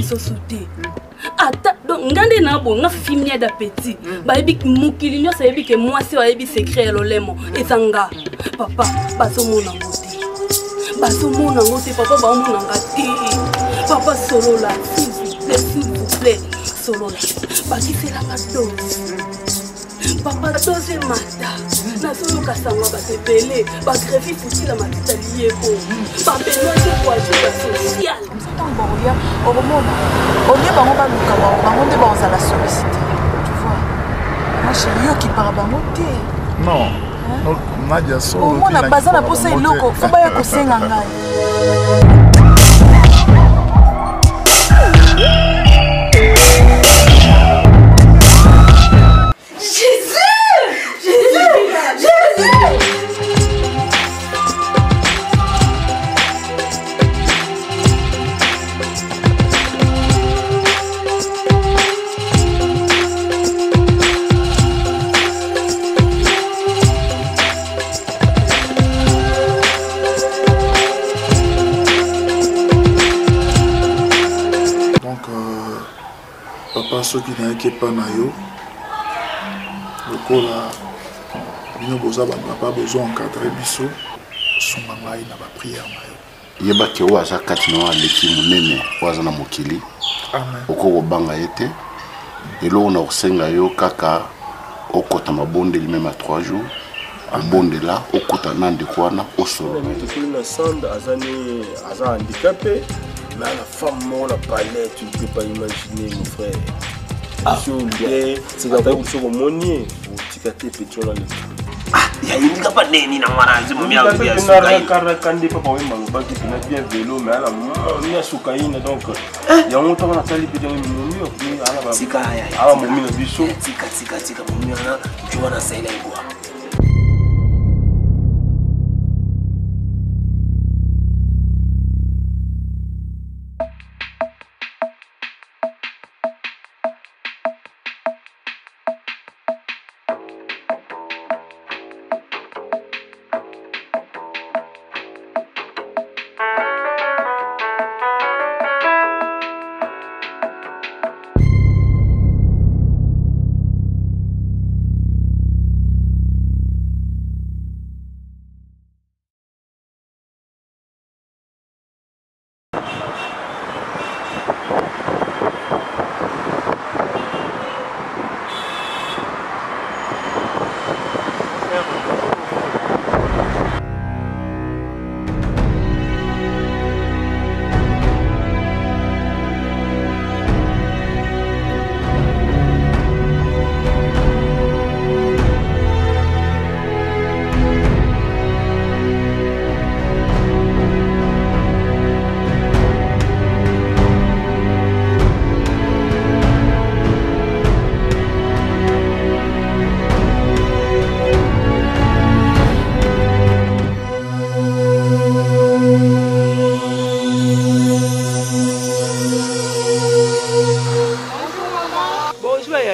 sont sautés. Attends, donc, on a fini d'appétit. Mukilino, ça veut dire que moi, c'est un secret, et Zanga. Papa, pas son mon angoté. Pas son mon angoté, papa, pas mon angoté. Papa, solo là, s'il vous plaît, solo là. Parce que c'est la dose. Papa, toi c'est Mata. Nassou Kassama va te peler. Va crever foutu la matita liée. Papa, moi je vois la sociale. Comme ça, on va revenir au moment où on est par exemple au Kawa. On est dans la sollicité. Tu vois, moi chérie, qui parle à monter. Non, Nadia Solo. Au moins, la bazar a posé une loco. Faut pas y aller c'est ngangai. Ceux qui n'inquiètent pas Nayo, le col a bien besoin d'encadrer Bissot, son maman n'a pas prière Nayo. Il y a des gens qui ont été les gens qui ont été les gens qui ont été c'est quand même sur mon nez, tu as été pétrole. Il y a une capa de nez, il y a un capa de nez.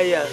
Yeah.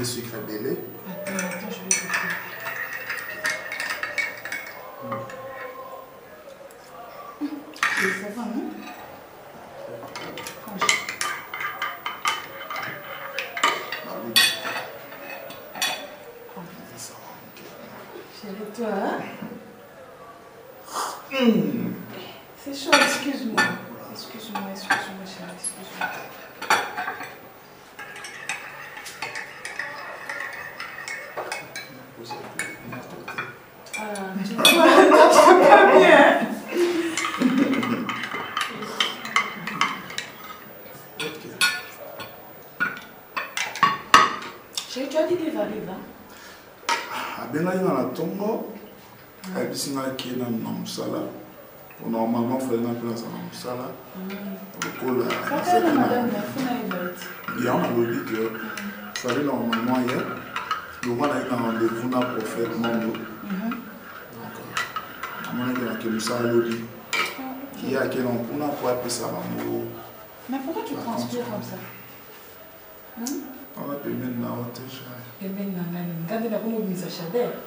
ajouter sucre à bébé. Attends, je vais goûter. Mais ça va, non? Toi, hein? C'est chaud, excuse-moi. Excuse-moi, chérie, excuse-moi. Ah, tu vois, tu peux pas bien. Chérie, tu as dit des arrives, hein? Mais pourquoi tu transpires comme ça?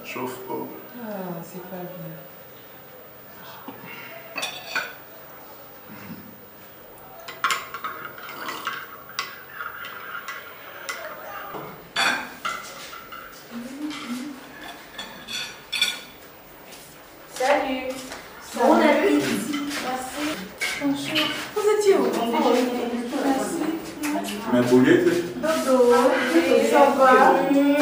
Chauffe pas. Ah, c'est pas bien. Salut. On a vu ici. Merci. Bonjour. Vous étiez où? Merci. Ma boulette. Dodo, ça va? Mais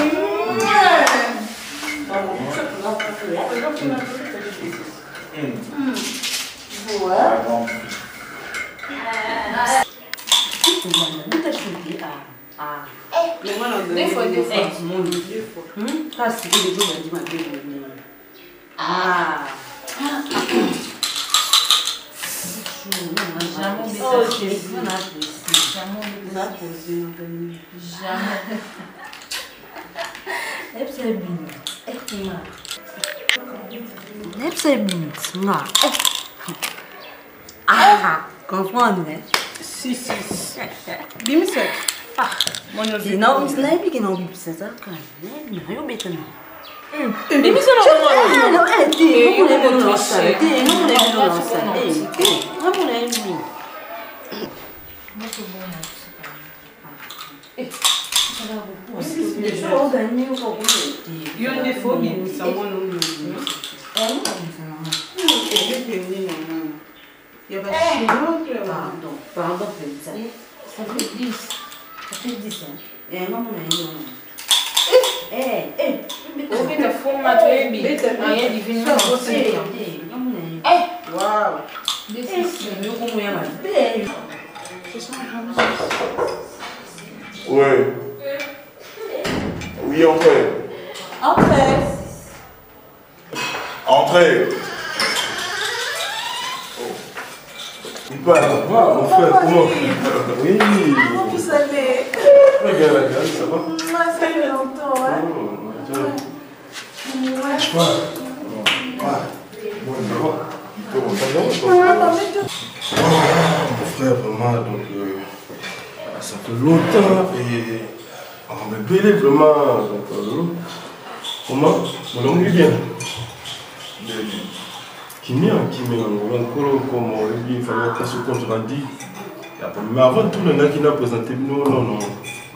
avant tout, le gars qui nous a présenté, non,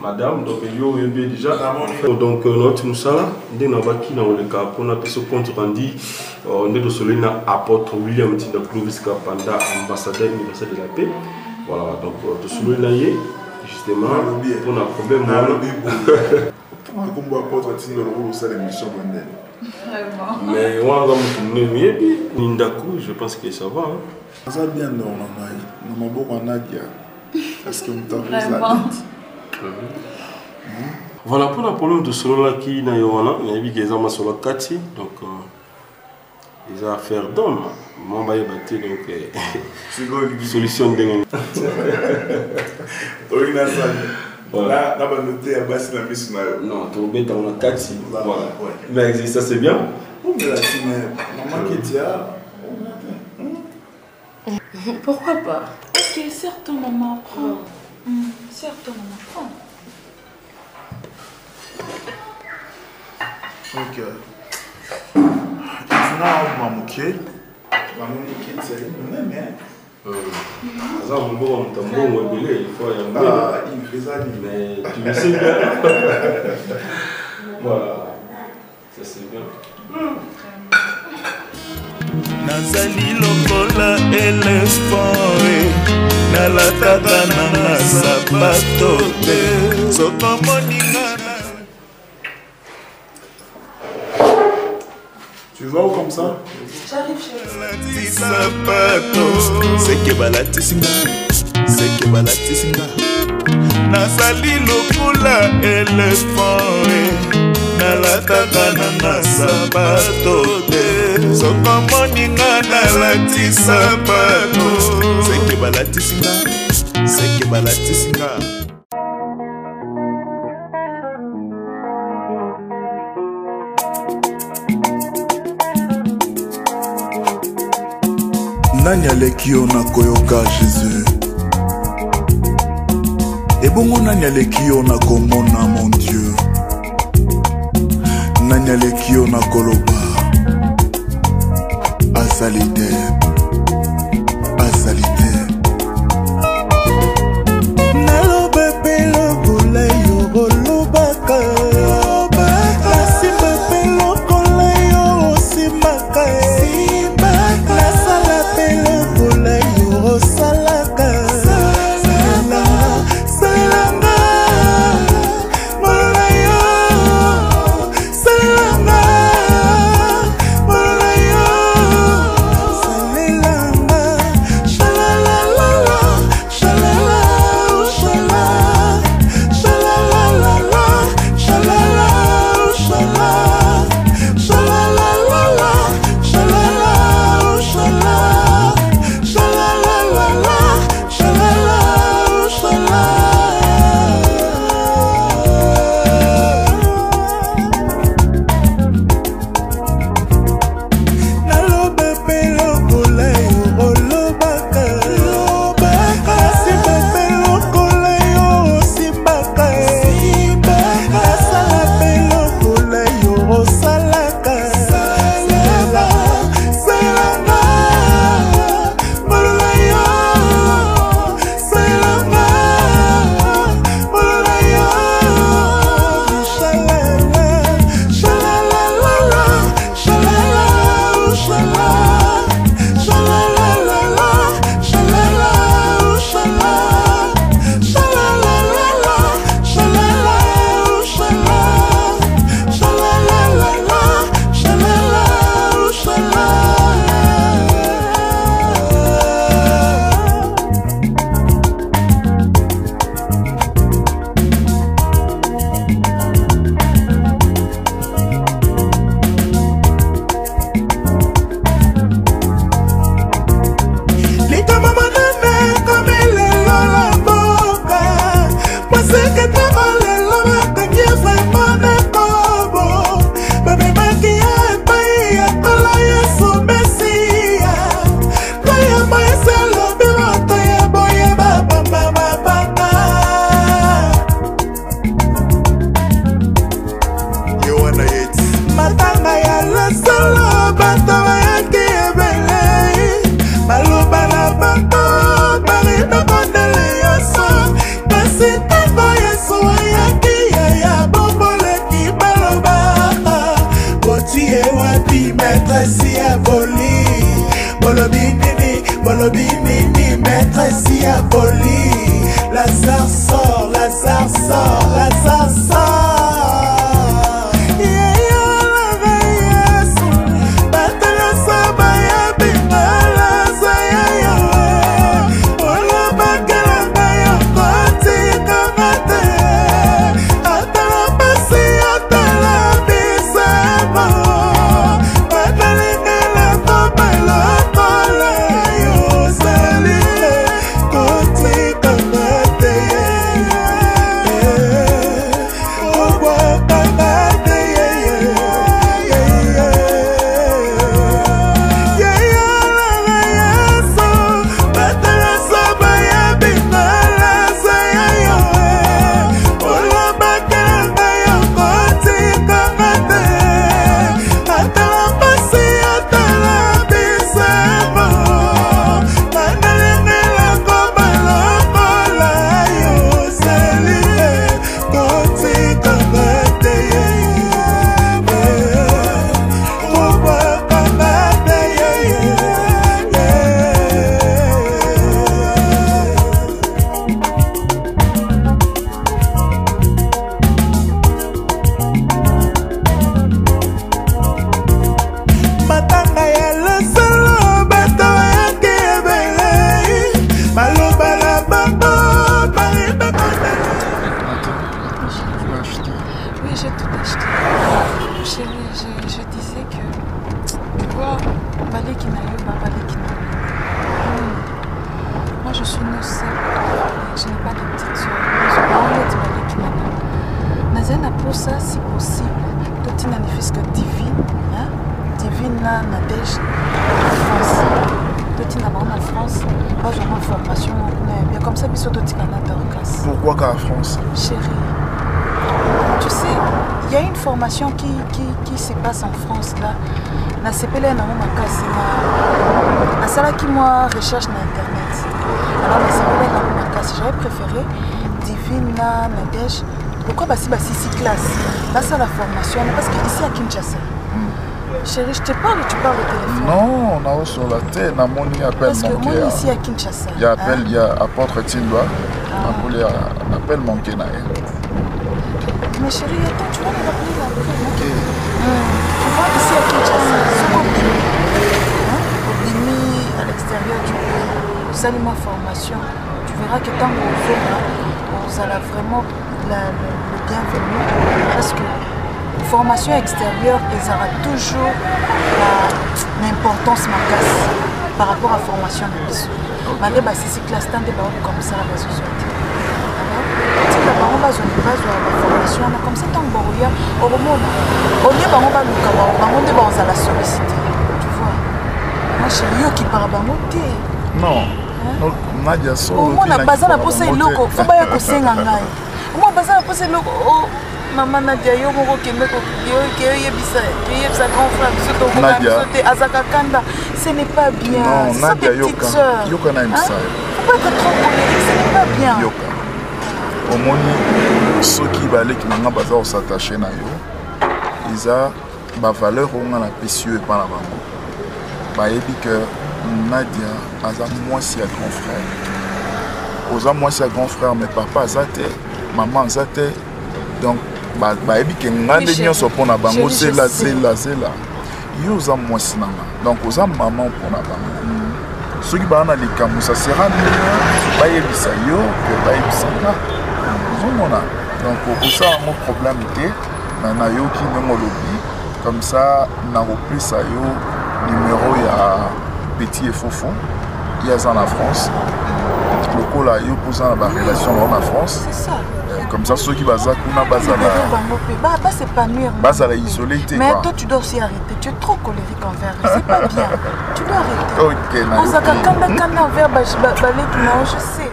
madame, donc il y a déjà. Donc, notre moussala, nous avons qui dans le cap, on a pris ce compte rendu, on est de soleil à apôtre William Tina Clovis Kapanda, ambassadeur universel de la paix. Voilà, donc, de soleil là, justement, on a problème. Comme apôtre, il y a le rôle de la mission mondiale. Mais on va me tourner, et puis, Nindaku, je pense que ça va. Ça va bien, non, maman. Parce que voilà pour le problème de cela qui est là, il y a eu des amas sur la Kati, donc ils ont affaire d'hommes. Moi, je vais battre donc solution de l'homme. Voilà. Là, on a noté à basse la mission. Non, tu es dans la Kati. Voilà. Mais ça, c'est bien. Maman qui pourquoi pas? Ok, certes, maman, prends. Donc, tu vas où comme ça? J'arrive chez moi. Nani aleki ona koyoka Jésus? Et bongo nani aleki ona komona mon Dieu? Nani aleki ona koloba? Asalite, asalite. Nalo bebe lo bule yo bolubaka. Nasi bebe lo kole yo simaka. pour ça, si possible, tout une manifeste divine, hein? Divine là, Nadège, France. Tout une en France, moi j'ai une formation, mais comme ça, bisous, tout une en classe. Pourquoi qu'en France? Chérie, tu sais, il y a une formation qui se passe en France là. La CPL est un moment à ça là qui moi recherche sur internet. Alors la CPL est un moment à casse. J'aurais préféré Divine, Nadège. Pourquoi bah si bah si classe, bah ça la formation parce que ici à Kinshasa. Chérie, je te parle, tu parles au téléphone. Non, on a sur la tête, on a mon appel. Parce que moi ici à Kinshasa. Il y a appel, il y a apôtre Tindwa, on a un appel manqué là. Mais chérie, attends, tu vas me rappeler là. Ok. Tu vois ici à Kinshasa, on mis à l'extérieur du pays, ça ma formation. Tu verras que tant qu'on fait là, on allez vraiment le bienvenu parce que formation extérieure ils auront toujours l'importance macasse par rapport à formation de bisous. Malgré que c'est classe tant des barons comme ça la société. Si la baron va sur la formation, comme ça tant que au monde, au lieu baron va nous cavoir, baron des barons à la solliciter. Tu vois? Moi chez lui qui parle baron t'es. Non. Nadia so. Au moins la base la pousse est loco. Faut pas y accuser ngangai. Moi, je pense que maman Nadia, yo moko kembe ko yebisa grand frère soto ko sote azakakanda, ce n'est pas bien. Non, Nadia yoka. Yoka na imsa. Pourquoi tu trop colérique, ce n'est pas bien. Yoka. Au moins ceux qui balé qui nanga baza o s'attacher na yo. Ils a ba valeur on la précieux par la bango. Ba yebi que Nadia aza moins si à grand frère. Oza moins si à grand frère mais papa azate. Maman, ça te donc baby qui n'a de nion sur pour na bango c'est là yo za moi sinanga donc aux maman pour na bango ceux qui ba na les camusa sera ba yebisa yo que ba yebisa là zomona donc pour ça mon problème était na yo qui n'ont lobby comme ça na repris ça yo numéro ya petit et fofon il y a en la France le coup là yo pour ça la relation en France c'est ça. Comme ça, ceux qui basent à Kuna, basent à la. Pas s'épanouir. Basent à la isolité. Mais toi, tu dois aussi arrêter. Tu es trop colérique envers eux. C'est pas bien. Tu dois arrêter. Ok, non. Osaka, quand envers Balé, non, je sais.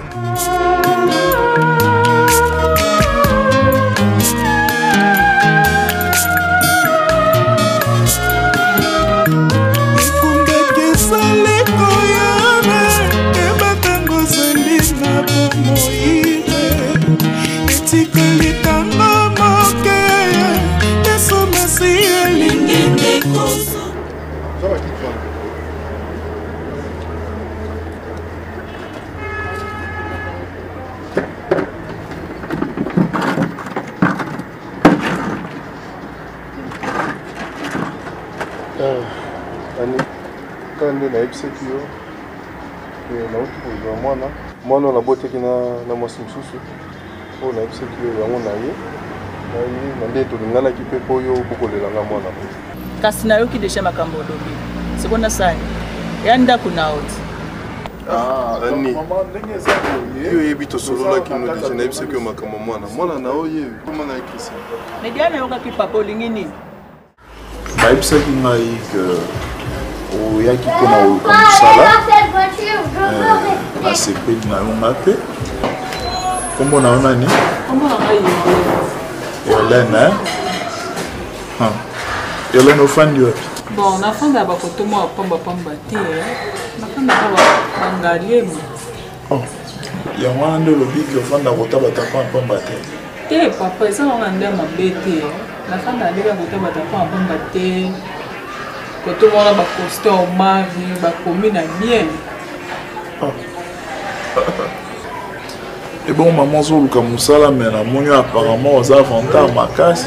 Et bon, maman Zoul comme ça, mais apparemment aux avantages ma casse.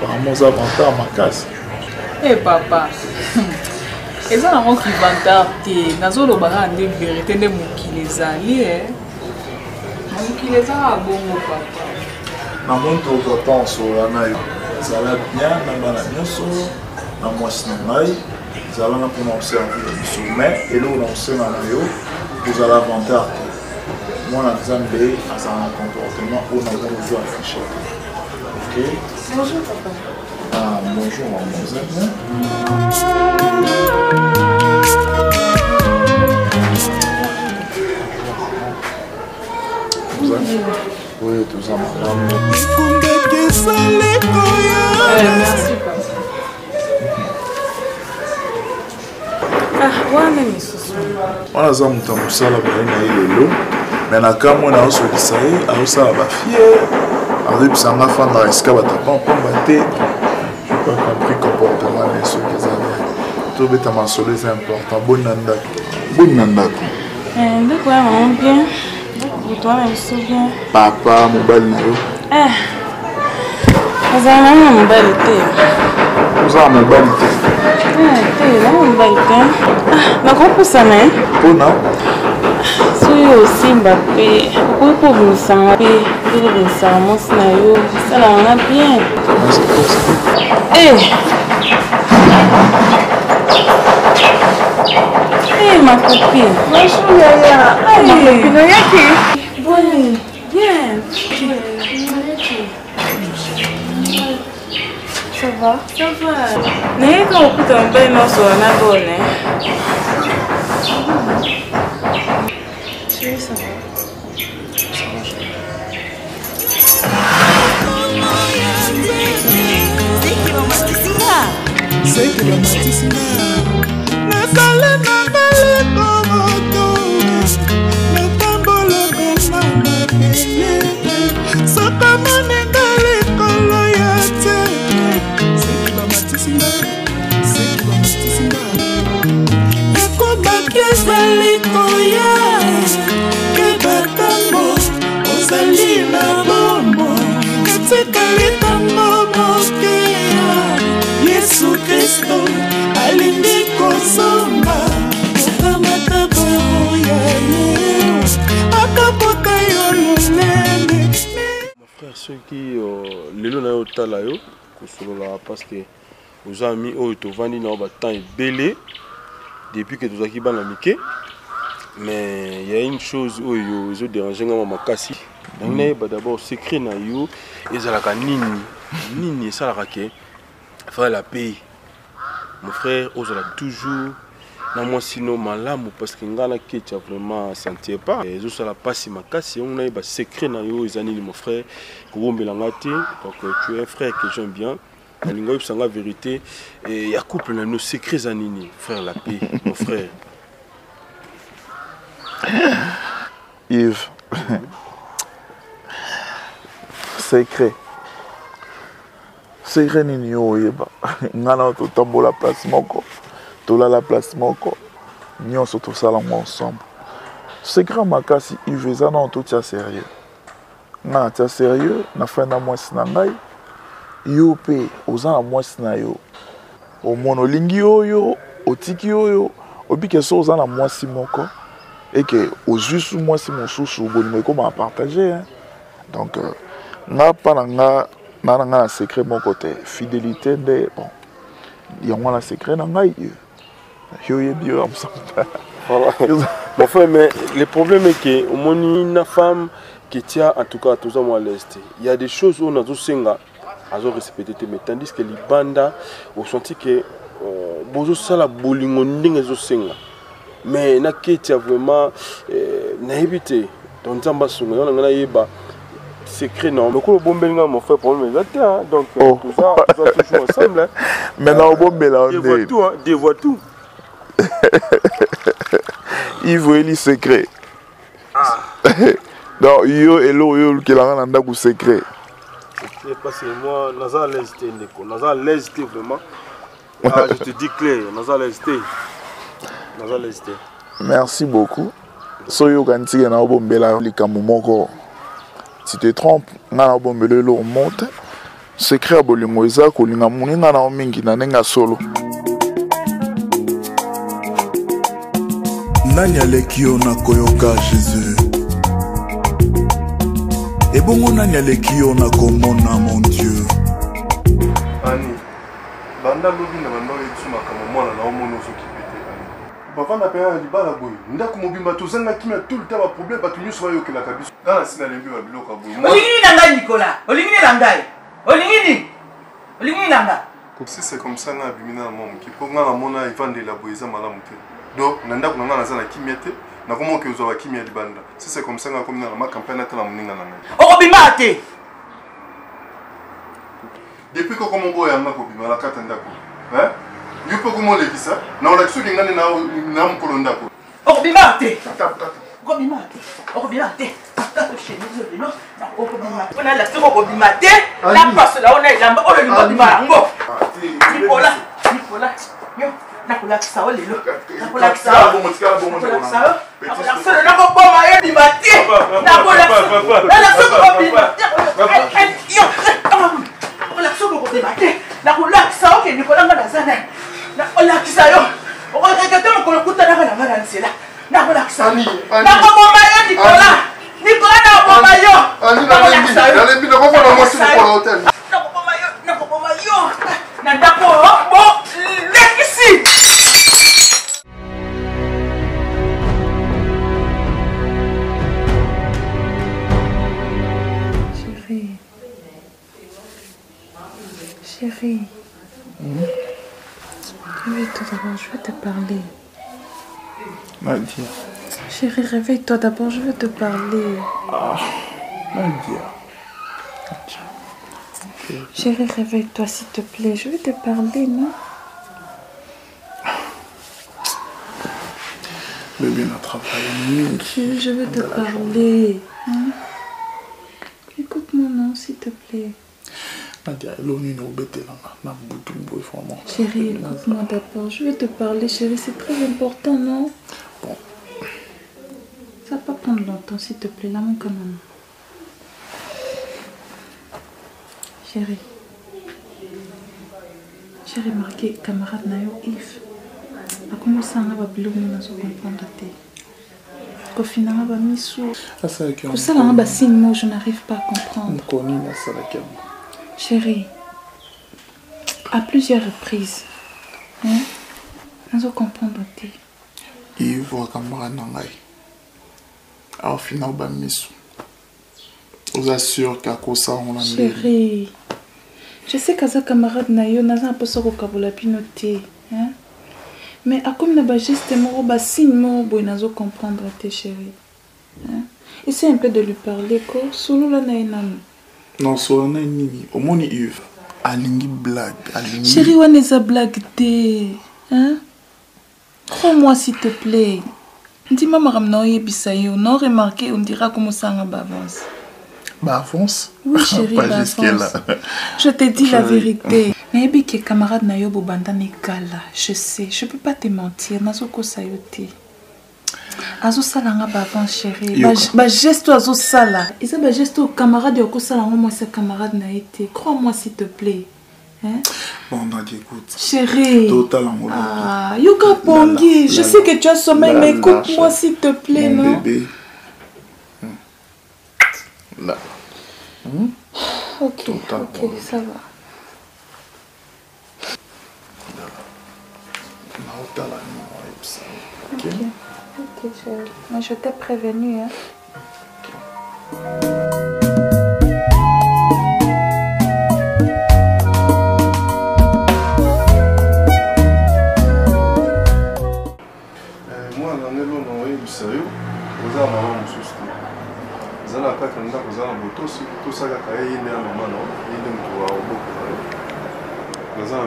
Apparemment aux avantages ma casse. Eh papa, ils ont un qui vantait. Nazol au baran de vérité de Moukilézali. Moukilézali a bon papa. Maman trouve autant sur la naïve. Ça va bien, maman a bien sur la moisson naïve. Ça va pour observer le sommet et l'eau dans ce naïve. Vous allez avantage. Moi, je suis un comportement où on a besoin de afficher. Ok. Bonjour, papa. Ah, bonjour, mademoiselle. Oui, tout ça, madame. Merci, papa. Ah, ouais, mais on a besoin de temps pour ça, là, mais on a quand même un souci, ça y est, on s'en va fier. On a dit que ça m'a fait un risque, on a combattu. Je n'ai pas compris le comportement des ceux qui avaient. Tout bêtement, un soleil, c'est important. Bonne andak. Bonne andak. De quoi, maman, bien. Pour toi, même, c'est bien. Papa, mon bel Nayo. Vous avez mon bel thé. Vous avez mon bel thé. Ça va. Mais quand on coûte un bain, on se rend ceux qui les gens n'ont pas là parce que aux amis ont été vendus dans le temps belé depuis que nous avons été mais il y a une chose où ils ont dérangé ma casse d'abord secret na yo ils ont la nini ça la raquer faire la paix mon frère on a toujours non moi sinon malamu parce que ngana qui tu as vraiment senti pas et tout ça la passe ma casse on a eu secret na yo ils ont dit mon frère que tu es un frère que j'aime bien la lingo c'est la vérité et il y a couple nos secrets zanini frère la paix mon frère Yves secret nini yo yeba ngana to tambola place moko tout là la place moko nous sommes tous ensemble c'est grand ma casse il veut ça non tout ça sérieux na ça sérieux na fin na moi sinangai yope ozana moi sinayo o monolingi oyo otiki oyo obike so ozana moi simoko et que au juste moi si mon sou sou bonimo comment partager donc na pananga na secret mon côté fidélité des bon il y a moins la secret dans ngai voilà. Mon frère, mais le problème est que une femme qui tient en tout cas tous à l'est. Il y a des choses où on a tous respecté, mais tandis que les bandes ont senti que beaucoup ça mais na qui tient vraiment n'a évité. Donc ça m'a souri. On a eu secret non. Le coup le bon belga mon frère pour me mettre donc tout ça toujours ensemble. Maintenant au bon belga on dévoile tout, dévoile tout. Il voit les secrets. Donc, yo et l'eau qui l'a rendu un secret. Parce que moi, Nazar l'hésité, Neko. Nazar l'hésité vraiment. Ah, je te dis clair, Nazar l'hésité. Nazar l'hésité. Merci beaucoup. Soyo quand tu es dans le bon bela, les camoumongo. Si tu te trompes, dans le bon bela, l'eau monte. Secret à Bolingoïsa, qu'on a mouillé dans la mingi, dans la solo. Nani aleki yo na koyoka Jésus et bongo nani aleki yo na komona mon Dieu Annie banda lobi na banda etuma kama mwana na omono sokipete Annie baba na paya di bala boy ndako mobimba to zanga kimia tout le temps ba problème ba tunyu soyo ke la kabiso ngana sina lembi ba biloko boy Olingi na ngai Nicolas Olingi na ngai Olingini, olingini nanga. Comme si c'est comme ça na abimina maman qui pour na mona ivande la boyeza malamuté. Do nanda kunanga na zana kimiete na komo ke uzawa kimia libanda. Si c'est comme ça na komina na ma campagne na tala muninga nanga. Okobima te. Depuis que comment boya na kobima la katanda ko. Hein? Tu peux comment le visa? Na on a su ngana na mkolonda ko. Okobima te. Chérie, réveille-toi d'abord, je veux te parler. Nadia. Chérie, réveille-toi d'abord, je veux te parler. Ah, Nadia. Chérie, réveille-toi s'il te plaît, je veux te parler, non? Bébé, on a travaillé mieux. Chérie, je veux te parler. Hein? Écoute-moi, non, s'il te plaît. Chérie, écoute-moi d'abord. Je vais te parler, chérie. C'est très important, non? Bon. Ça va pas prendre longtemps, s'il te plaît. La main comme maman. Chérie. Chérie, marqué, camarade Nayo, Yves. A commencé à avoir bleu, on a se comprendre. Au final, on va mis sous. Pour ça, on a 6 mots, je n'arrive pas à comprendre. Chérie, à plusieurs reprises, hein? Nous comprenons. Il voit camarade Nangai. Au final, on Bamisu. On vous assure qu'à quoi ça on l'a mis. Chérie, je sais qu'à sa camarade Nayo, n'a pas sa vocabulaire pinoté, hein? Mais à comme n'a pas juste mot, bah signe mot, bon, n'a pas comprendre tes chérie. Hein? Essaye un peu de lui parler, quoi. Solo la naïnam. Non, c'est un nini. Au moins, Yves. Aligné blague. Chérie, on est à blague. Hein? Crois-moi, s'il te plaît. Dis-moi, madame, non, il y non remarqué, on dira comment ça avance. Bah, avance? Oui, chérie, bah, avance. Je te dis la vérité. Mais il y a camarade Nayobo Bandane Gala. Je sais, je peux pas te mentir. Nazoko Sayote. Azo salanga bavan chérie. Ba geste azo sala. Isa ba geste au camarade yoko salanga moi sa camarade na été. Crois-moi s'il te plaît. Hein? Bon Nadia écoute. Chérie. Total amour. Ah, Yuka Pongi, je sais que tu as sommeil mais écoute-moi s'il te plaît, non? Mon bébé. Là. OK. OK, ça va. OK. Ok, je t'ai prévenu, hein. Moi, je suis envoyé du sérieux. Je suis envoyé du sérieux. Je suis envoyé du sérieux. Je suis envoyé du Je suis un peu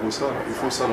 plus de temps.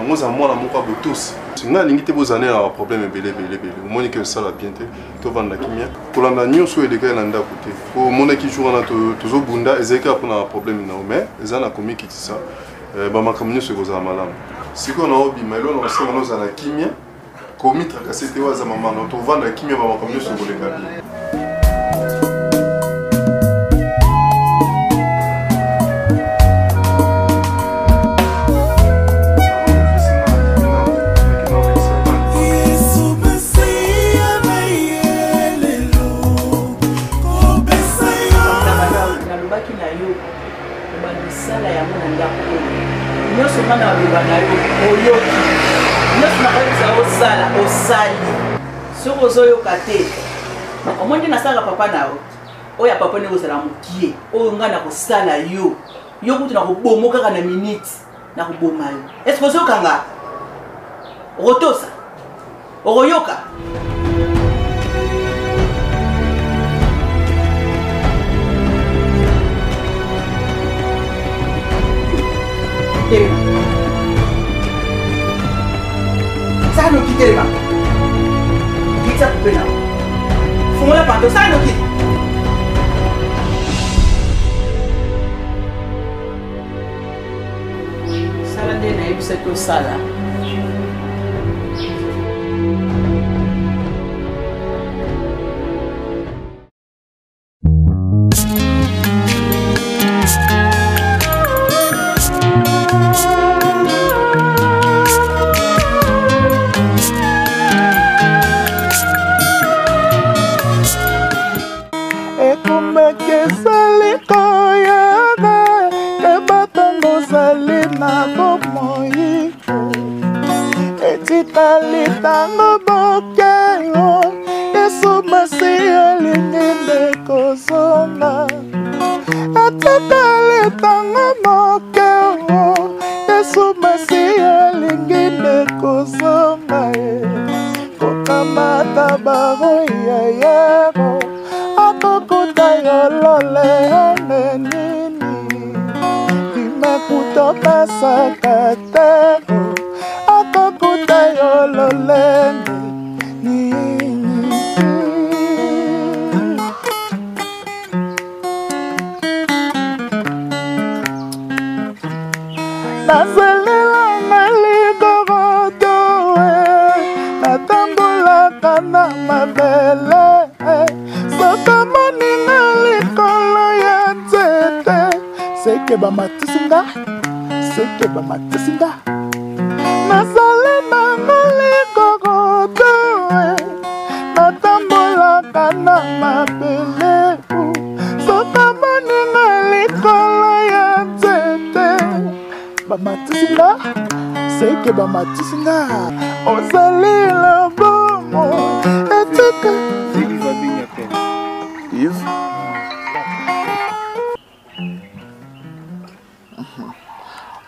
Oya papa ne kozala mokie. Oyo nga na kosala yo. Yo kutu na kobomoka kana minute na koboma yo. Est-ce que zo kanga? Rotosa. Oyoka. Ça nous quitte là. Quitte ça pour là. Faut la pantoufle, ça nous quitte. Ça l'a dit naïf c'est tout ça là.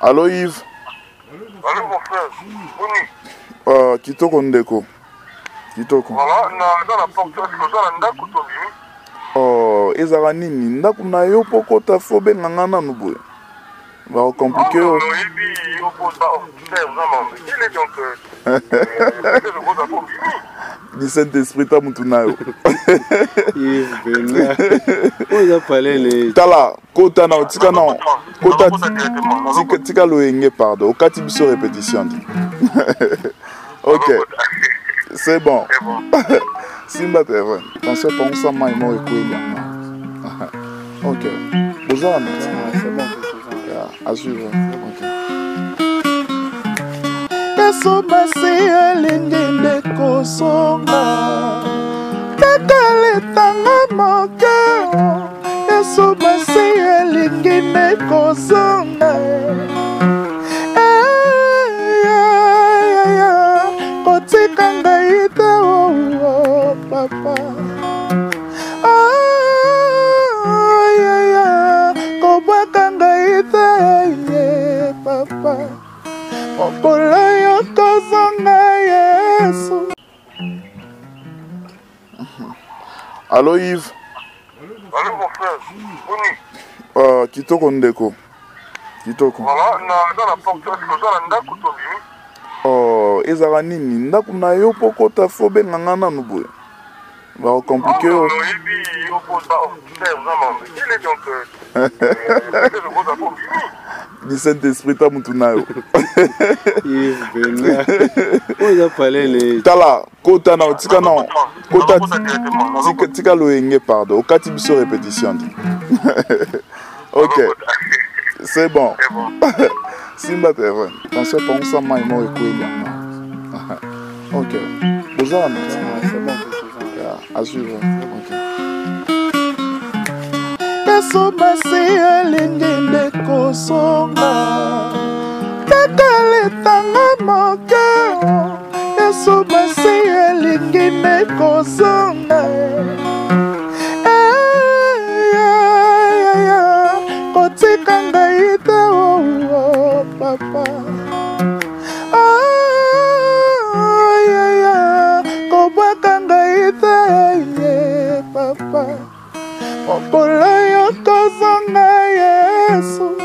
Allô Yves. Allô mon frère. Oui. Kitoko Ndeko. Kitoko. Voilà, dans la porte, je suis là. Oh, ezala nini, ndaku na yo poko ta fobe ngana nubu. Ba compliqué. Oh, Yves, on pose pas vraiment. Il est donc je pose pas. Ni Saint-Esprit ta mutuna yo. Yves Benoît. Oh, il a parlé les Tala, kota na otika na. Kota tika loenge pardon, okati biso répétition. OK. C'est bon. C'est bon. Simba t'es vrai. Attention pour ça moi moi et OK. Bonjour à moi. C'est bon. À suivre. OK. Eso maselinde kosoma. Tatale tangamoke. Eso maselinde kosoma. Papa, oh yeah yeah, koba kanga ita yeah papa, opolo yokosanga Yesu. Allô Yves. Allô mon frère. Oui. Kitoko Ndeko. Kitoko. Voilà, dans la porte, je suis là, ndaku tobimi. Oh, ezala nini, ndaku na yo poko ta fobe ngana nubu. Bah, compliqué. Oh, Yves, on pose pas vraiment. Il est donc je pose pas. Ni Saint-Esprit ta mutuna yo. Yves Benoît. Oh, il a parlé les Tala, kota na otika na. Kota tika loenge pardon, okati biso répétition. OK. C'est bon. C'est bon. Simba t'es vrai. Attention pour ça moi et moi et OK. Bonjour à moi. C'est bon. À suivre. OK. Eso maselinde kosoma. Tatale tangamoke. Eso maselinde kosoma. Eh Popolaya kazanga Yesu.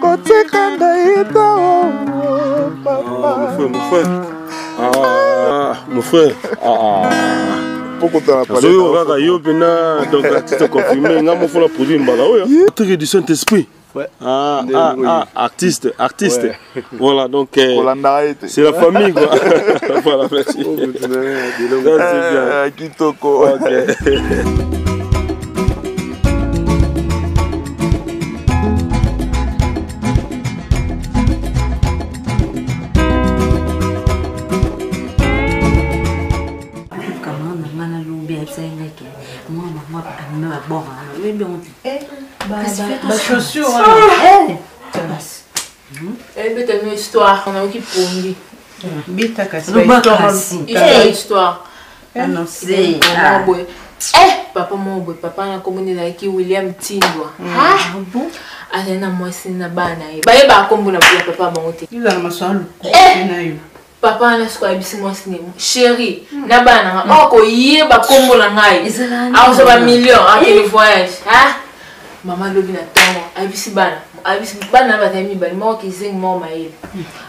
Kotika ndaita oh papa. Mon frère. Pourquoi tu as parlé de ça? Donc tu t'es confirmé. Nous avons fait la produire une très du Saint-Esprit. Ouais. Artiste. Ouais. Voilà, donc c'est la famille quoi. Voilà, merci. Oh, c'est bien. Okay. Chaussures, elle met une histoire, on a oublié pour lui. Bita casse. Histoire. Annoncé. Papa n'a commandé avec William Tindwa. Ah bon? Allez na moi c'est na banaï. Bah il va commander pour papa monter. Il a la maison. Papa n'a squabé c'est moi c'est chérie. Na bana. Oh koyé ba combo na ngai. Ah on se va million à quel voyage, hein? Maman le bina tombe, abisi bana batami bali mo kizeng mo mail,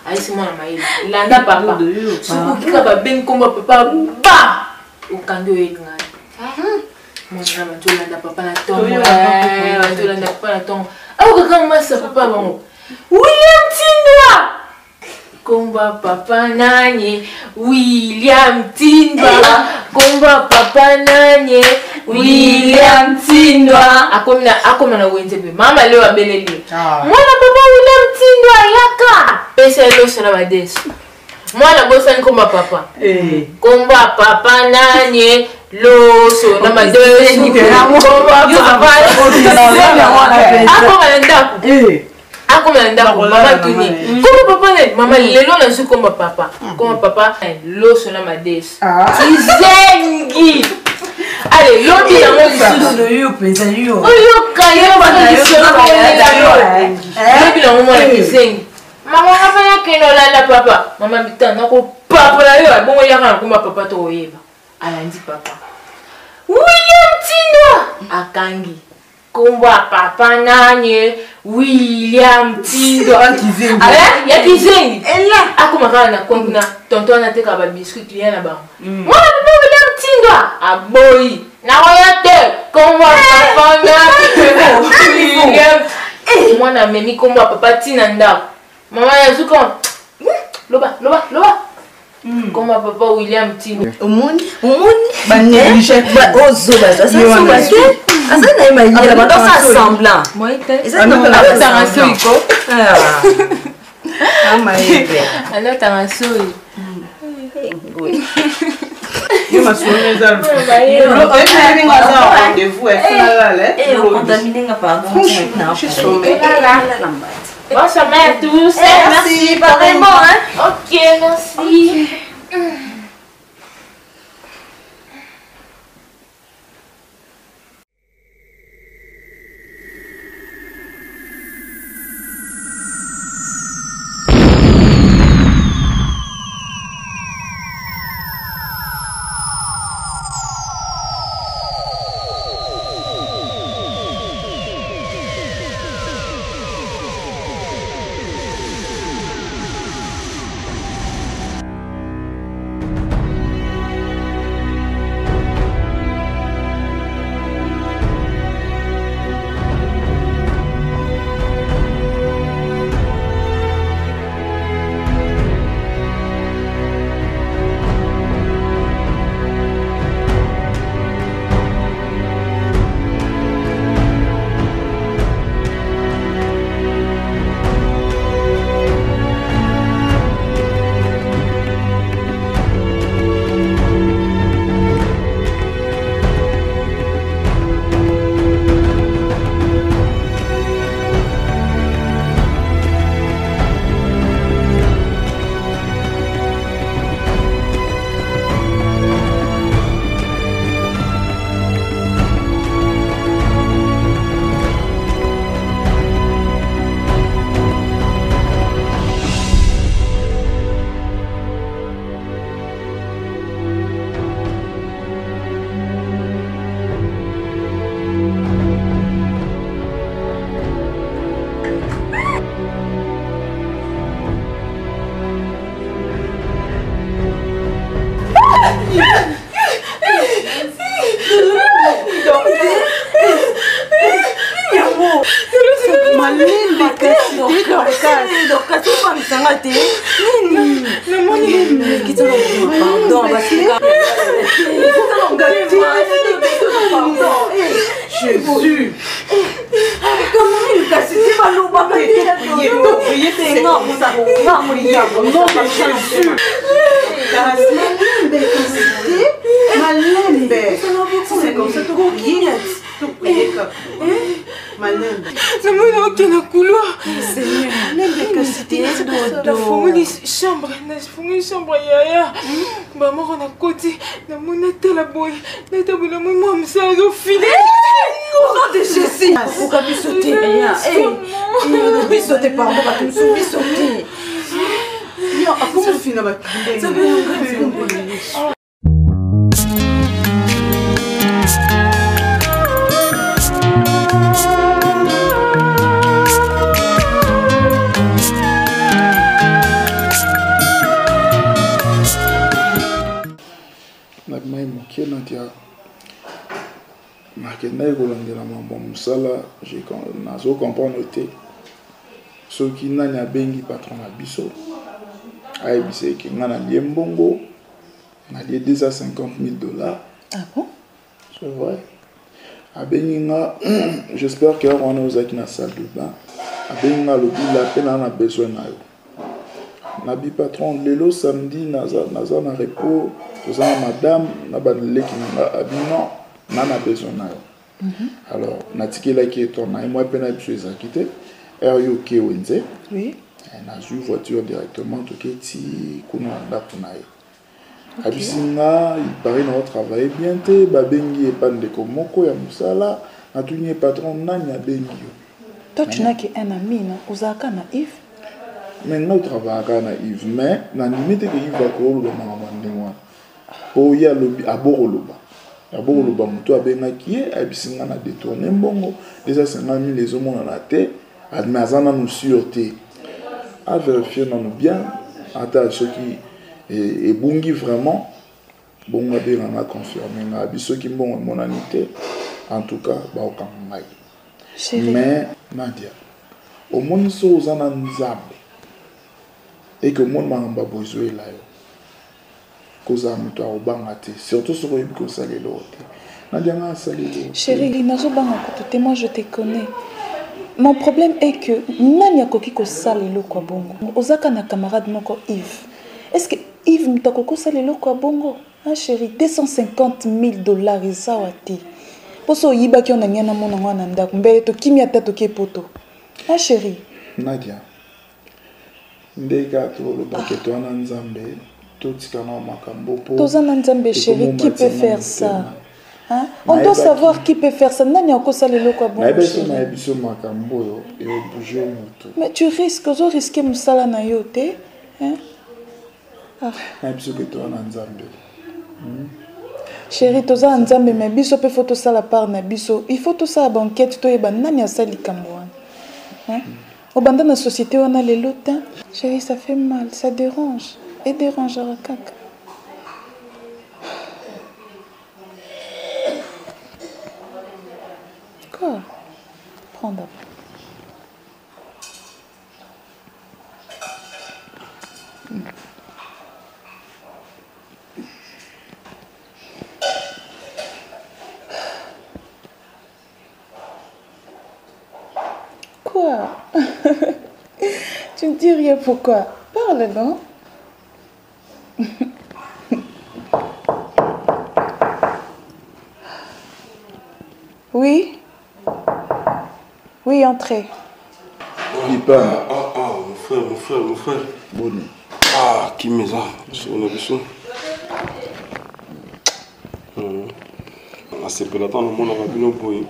abisi mo na mail, landa papa, suku kika ba ben komba papa ba, ukando elinga, mo na bantu landa papa na tombe, bantu landa papa na tombe, awu kaka masa papa bango, William Tindwa, komba papa nani, William Tindwa, komba papa nani. William Tindwa akomana wenze be mama leo abeleli mwana papa William Tindwa yaka pesa leo sana badesu mwana bosa ni komba papa komba papa nanye loso na madele ni komba papa akomana ndaku mama tuni komba papa nanye mama lelo na su komba papa loso na madesu izengi. Allez, l'autre il a mon sous. Oh, yo, Nawayate, comment papa n'a moi n'a même comment papa Tinanda. Maman a joué comme Loba. Comment papa William Tin. Au monde, bannière, ça je me souviens des armes. Merci. ngati nini mama nini kitolo pardon basika kitolo ngati pardon Jésus comment il casse si malo papa prier non vous ça va mourir non Jésus c'est comme ça tout le couloir. Seigneur, chambre yaya. Maman on a côté, la boy, au nom de Jésus. Vous j'ai compris ce qui n'a pas de patron à Bissot. Aïbissé qui n'a pas de bongo, n'a lié déjà $50 000. Ah bon? C'est vrai. Abenina, j'espère qu'on a nos acquis dans la salle de bain. Abenina, le bout de la peine, on a besoin d'ailleurs. Nabi patron, le samedi, Nazan a repos, madame, n'a pas de lait qui n'a pas de n'a pas besoin d'ailleurs. Alors, Natikela qui est en moi, je suis acquitté. Rio qui est Wenze. Oui. Elle a une voiture directement de Keti Kunanda Punaï. Abissina, il paraît qu'on travaille bien. Babengi et Pandeko Moko, Yamusala, Natuni patron Nanya Bengi. Toi, tu n'as qu'un ami, non? Osaka naïf? Mais nous travaillons naïf, mais nous avons limité que Yves va courir le moment. Pour y aller à Boroloba. D'abord, le bamuto a bien maquillé, a bien détourné bongo. Déjà, c'est un ami les hommes on a été, admirant dans nos sûretés, à vérifier dans nos biens, à ceux qui est bongi vraiment, bon a bien on a confirmé, a bien ceux qui bon mon anité, en tout cas, bah au camp mais Nadia, au monde sont aux ananzab, et que mon mari m'a besoin là. Surtout sur le chérie, moi je te connais. Mon problème est que Nanya Kokiko Salelo Kwabongo. Osaka na camarade Moko Yves. Est-ce que Yves Mtokoko Salelo Kwabongo? Ah chérie, $250 000 Isawati. Poso Yibaki on a niana mon ananda. Mbeto Kimia Tatoke Poto. Ah chérie. Nadia. Ndeka to le baketo na Nzambe. Qui peut faire ça? Hein? On doit savoir qui peut faire ça. Mais tu risques, tu risques Moussala Nayote. Chérie, tu as un Nzambe, mais biso peut faire tout ça la part. Il faut tout ça à banquette. Tu es banane à Sali Kamouan. Au bandan de la société, on a les lotes. Chérie, ça fait mal, ça dérange. Et dérangera caca. Quoi? Prends d'abord. Quoi? Tu ne dis rien pourquoi? Parle non? Oui. Oui, entrez. Bon, pas. Mon frère. Bon. Ah, qui me ça? On a vu ça. Ah, c'est que l'attente, on a vu nos boys.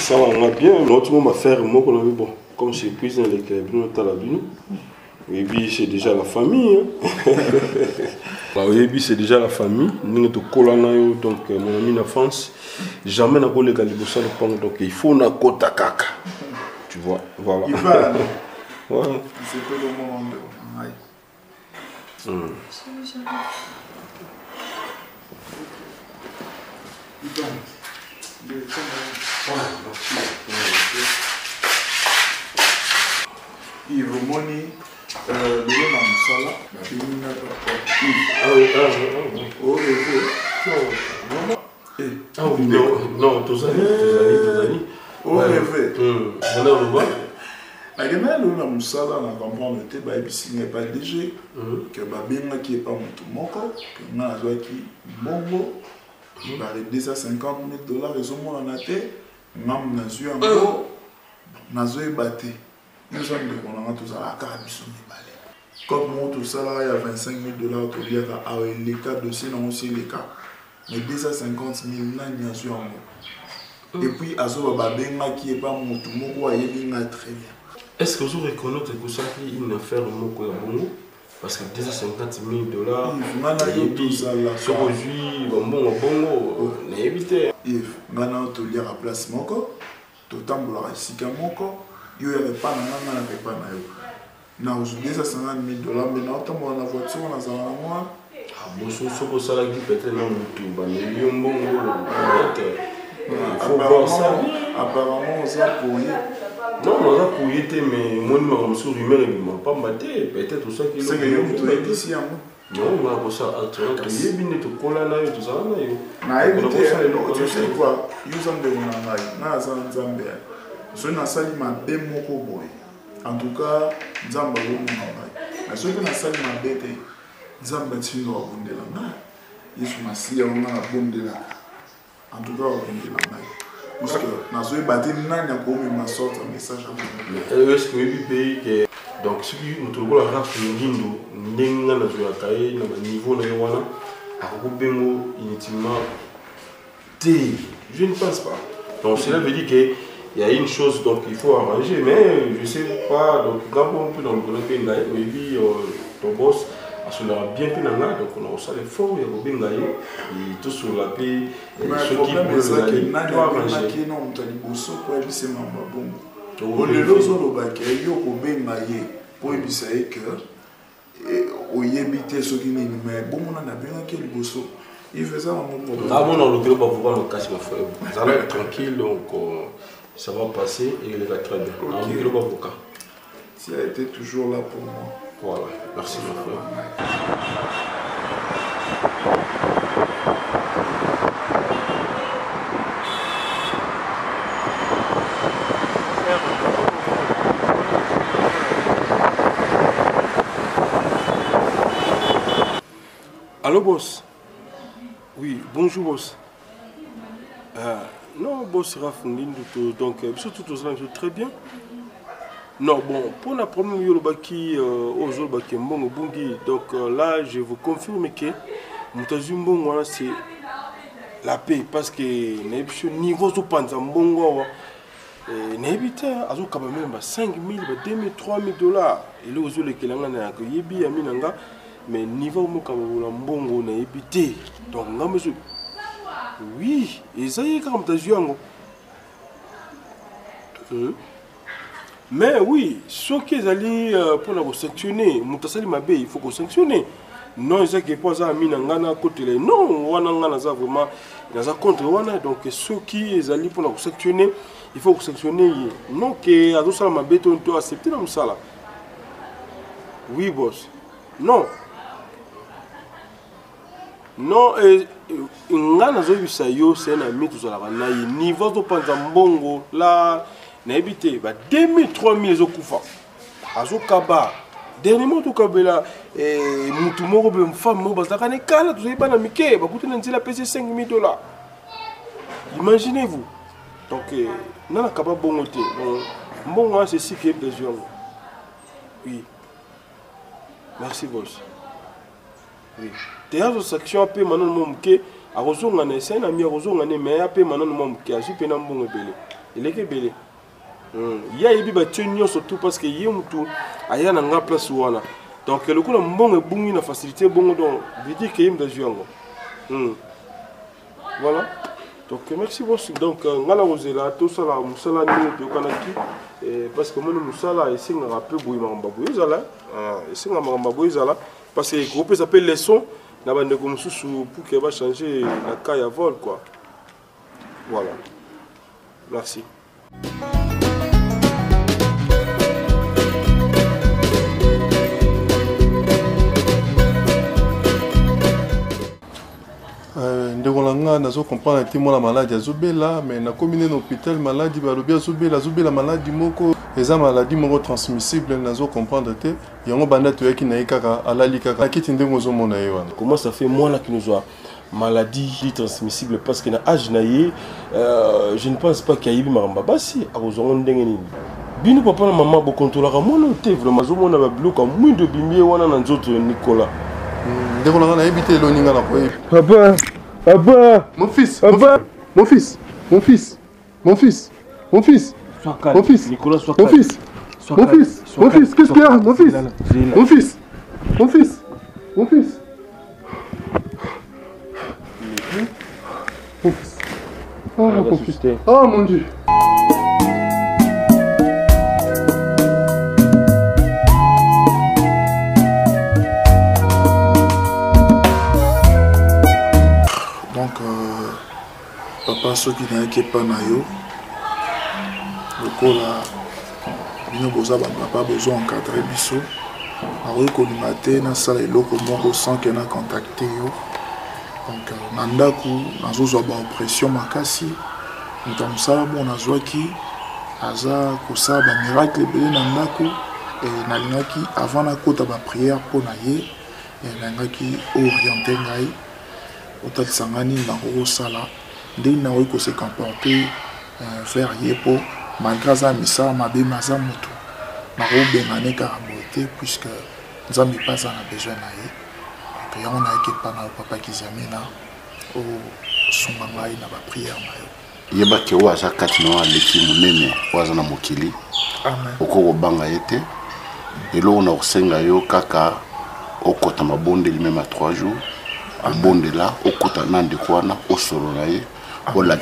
Ça va bien. L'autre moment, faire moi qu'on a vu bon. Comme c'est cuisine les cabines, on t'a vu. Et puis c'est déjà la famille. Et puis c'est déjà la famille. Nous sommes donc mon ami la France. Jamais n'a pas les Galiboussa le pang. Donc il faut na kota kaka. Tu vois, voilà. Il va. Voilà. C'est que le moment de. Il va. Il Comme moi, tout ça, il y a 25 000 $, tu viens à les cas dossiers, non aussi les cas. Mais 250 000 $, il y a sur moi. Et puis, à ce moment-là, qui est pas mon tout, mon roi, il y a très bien. Est-ce que vous reconnaissez que ça fait une affaire au mot Koyabongo? Parce que 250 000 $, il y a tout ça là. Sur aujourd'hui, bon, on a évité. Yves, maintenant, tu viens à place mon corps, tu t'embrouilles ici comme mon corps, il n'y avait pas de maman avec pas de non, je dis ça, 50 000 $, mais non, on a la voiture, on a ça à moi. Ah, bon, si on s'en a dit, peut-être, non, on apparemment, on s'en a couru. Non, on a couru, mais moi, je me suis rumeur, il m'a pas battu, peut-être, tout ça qui est. C'est que vous êtes ici, hein? Non, on a ça à toi. Tu sais quoi? Ils ont des gens. En tout cas, nous avons mais ceux qui ont salle bête, nous avons battu nous à en tout cas, parce que nous battu nous sorte un message à vous. Est-ce que vous pays que donc ceux qui nous trouvons la race de niveau de je ne pense pas. Donc cela veut dire que il y a une chose donc il faut arranger, mais je ne sais pas, donc quand on peut donc connaître une aide, mais oui, ton boss, parce qu'on a bien pu la main, donc on a aussi l'effort, il y a bien d'ailleurs, et tout sur la paix, ceux qui veulent la vie, il faut arranger. Non, tu as dit, bosso, quoi, c'est ma bonne. On est là, on a baqué, il y a bien d'ailleurs, pour éviter ça, et que, on y évite ceux qui n'y sont pas, bon, on a bien qu'il y a bosso. Il faisait un moment. Ah bon, on ne peut pas pouvoir le cacher, ma frère. Vous allez être tranquille, donc. Ça va passer et il va très bien. Okay. Si elle était toujours là pour moi. Voilà, merci mon frère. Allô boss? Oui, bonjour boss. Non, bon, c'est Rafondine, donc, surtout, tout ça, c'est très bien. Non, bon, pour la première, donc là, je vous confirme que Moutazumbon, c'est la paix, parce que niveau de Panzambongo, n'habite à 5 000, 2 000, 3 000 $. Et là, aux autres, mais niveau de donc, oui, et ça y est quand tu mais oui, ceux qui allaient pour la sanctionner, il faut qu'on sanctionne. Non, ils n'ont pas ça mis dans côté. Non, on a vraiment dans un contre donc ceux qui allaient pour la sanctionner, il faut qu'on sanctionne. Non, que à tout ça ma bête on doit accepter dans ça là. Oui, boss. Non. Non, c'est un ami tout ça. Niveau de Panzambongo, là, il y a 2000, 3000 Zokoufa. Azokaba. Dernièrement, tout Kabela, Moutoumoro, une femme, il a payé 5 000 $. Imaginez-vous. Donc, non, la Kaba Bongoté. Bon, c'est 6 qui est des gens. Oui. Merci, boss. Oui. Théâtre section paie maintenant mon que à Rosongane c'est un ami Rosongane mais paie maintenant mon que à Jupé n'a bon belé il est que belé il y a eu des tensions surtout parce que il y a un tout ailleurs n'a pas place où là donc le coup là bon est bon une facilité bon donc veut dire qu'il y a des gens voilà donc merci beaucoup donc ngala rosela tout ça là musala ni de kanaki parce que mon musala ici n'a pas peu bouillir mamba bouillir là ici n'a mamba bouillir là parce que le groupe s'appelle les sons n'a pas de pour qu'elle va changer la caille à vol quoi voilà merci. ndeko nazo comprendre que moi la maladie azobela mais na komine na hôpital maladie balobi azobela maladie moko eza maladie moko transmissible nazo comprendre te yango banda to yaki na ikaka alali kaka akiti ndeko zo mona ye wana comment ça fait moi là qui nous a maladie transmissible parce que na age na ye je ne pense pas qu'il y a eu maramba basi akozongo ndenge nini bino papa na maman bo contrôlera moi non te vraiment zo mona ba bloka mwindo bimie wana na nzoto Nicolas. Mon fils, qu'est-ce qu'il y a? Mon fils. Ah, mon Dieu. Papa, ceux qui n'ont pas le col a besoin d'encadrer Bissot. On sent qu'il a contacté. Donc, on a eu un miracle. Il s'est comporté vers Yepo, malgré sa missa, ma bé, ma zamoto. Ma robe est manée caraboté, puisque nous n'avons pas besoin d'aller. Et on a été par le papa qui s'amène au son mamaï, n'a pas prière. Il y a des gens qui ont été quatre mois, les filles, même, ou à Zanamokili, au Korobanga été. Et là, on a eu un kaka, au Kotamabonde, même à 3 jours, au Bondela, au Kotanan de Kwana, au Soronaï. Amen.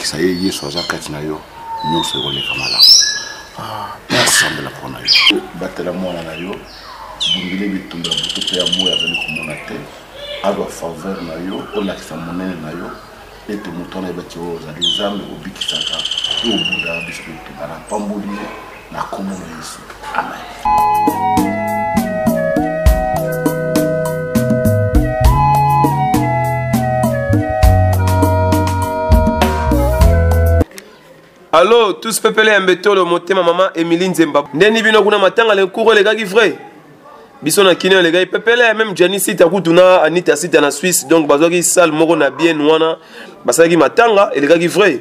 Allô, tous peuplés en béton, le monté ma maman Emiline Zemba. Neni bino kuna matanga le cours les gars qui vrai. Bisona kiné les gars peuplés même Janice Takutuna Anita Sita na Suisse donc bazaki sal moko na bien wana basaki matanga et les gars qui vrai.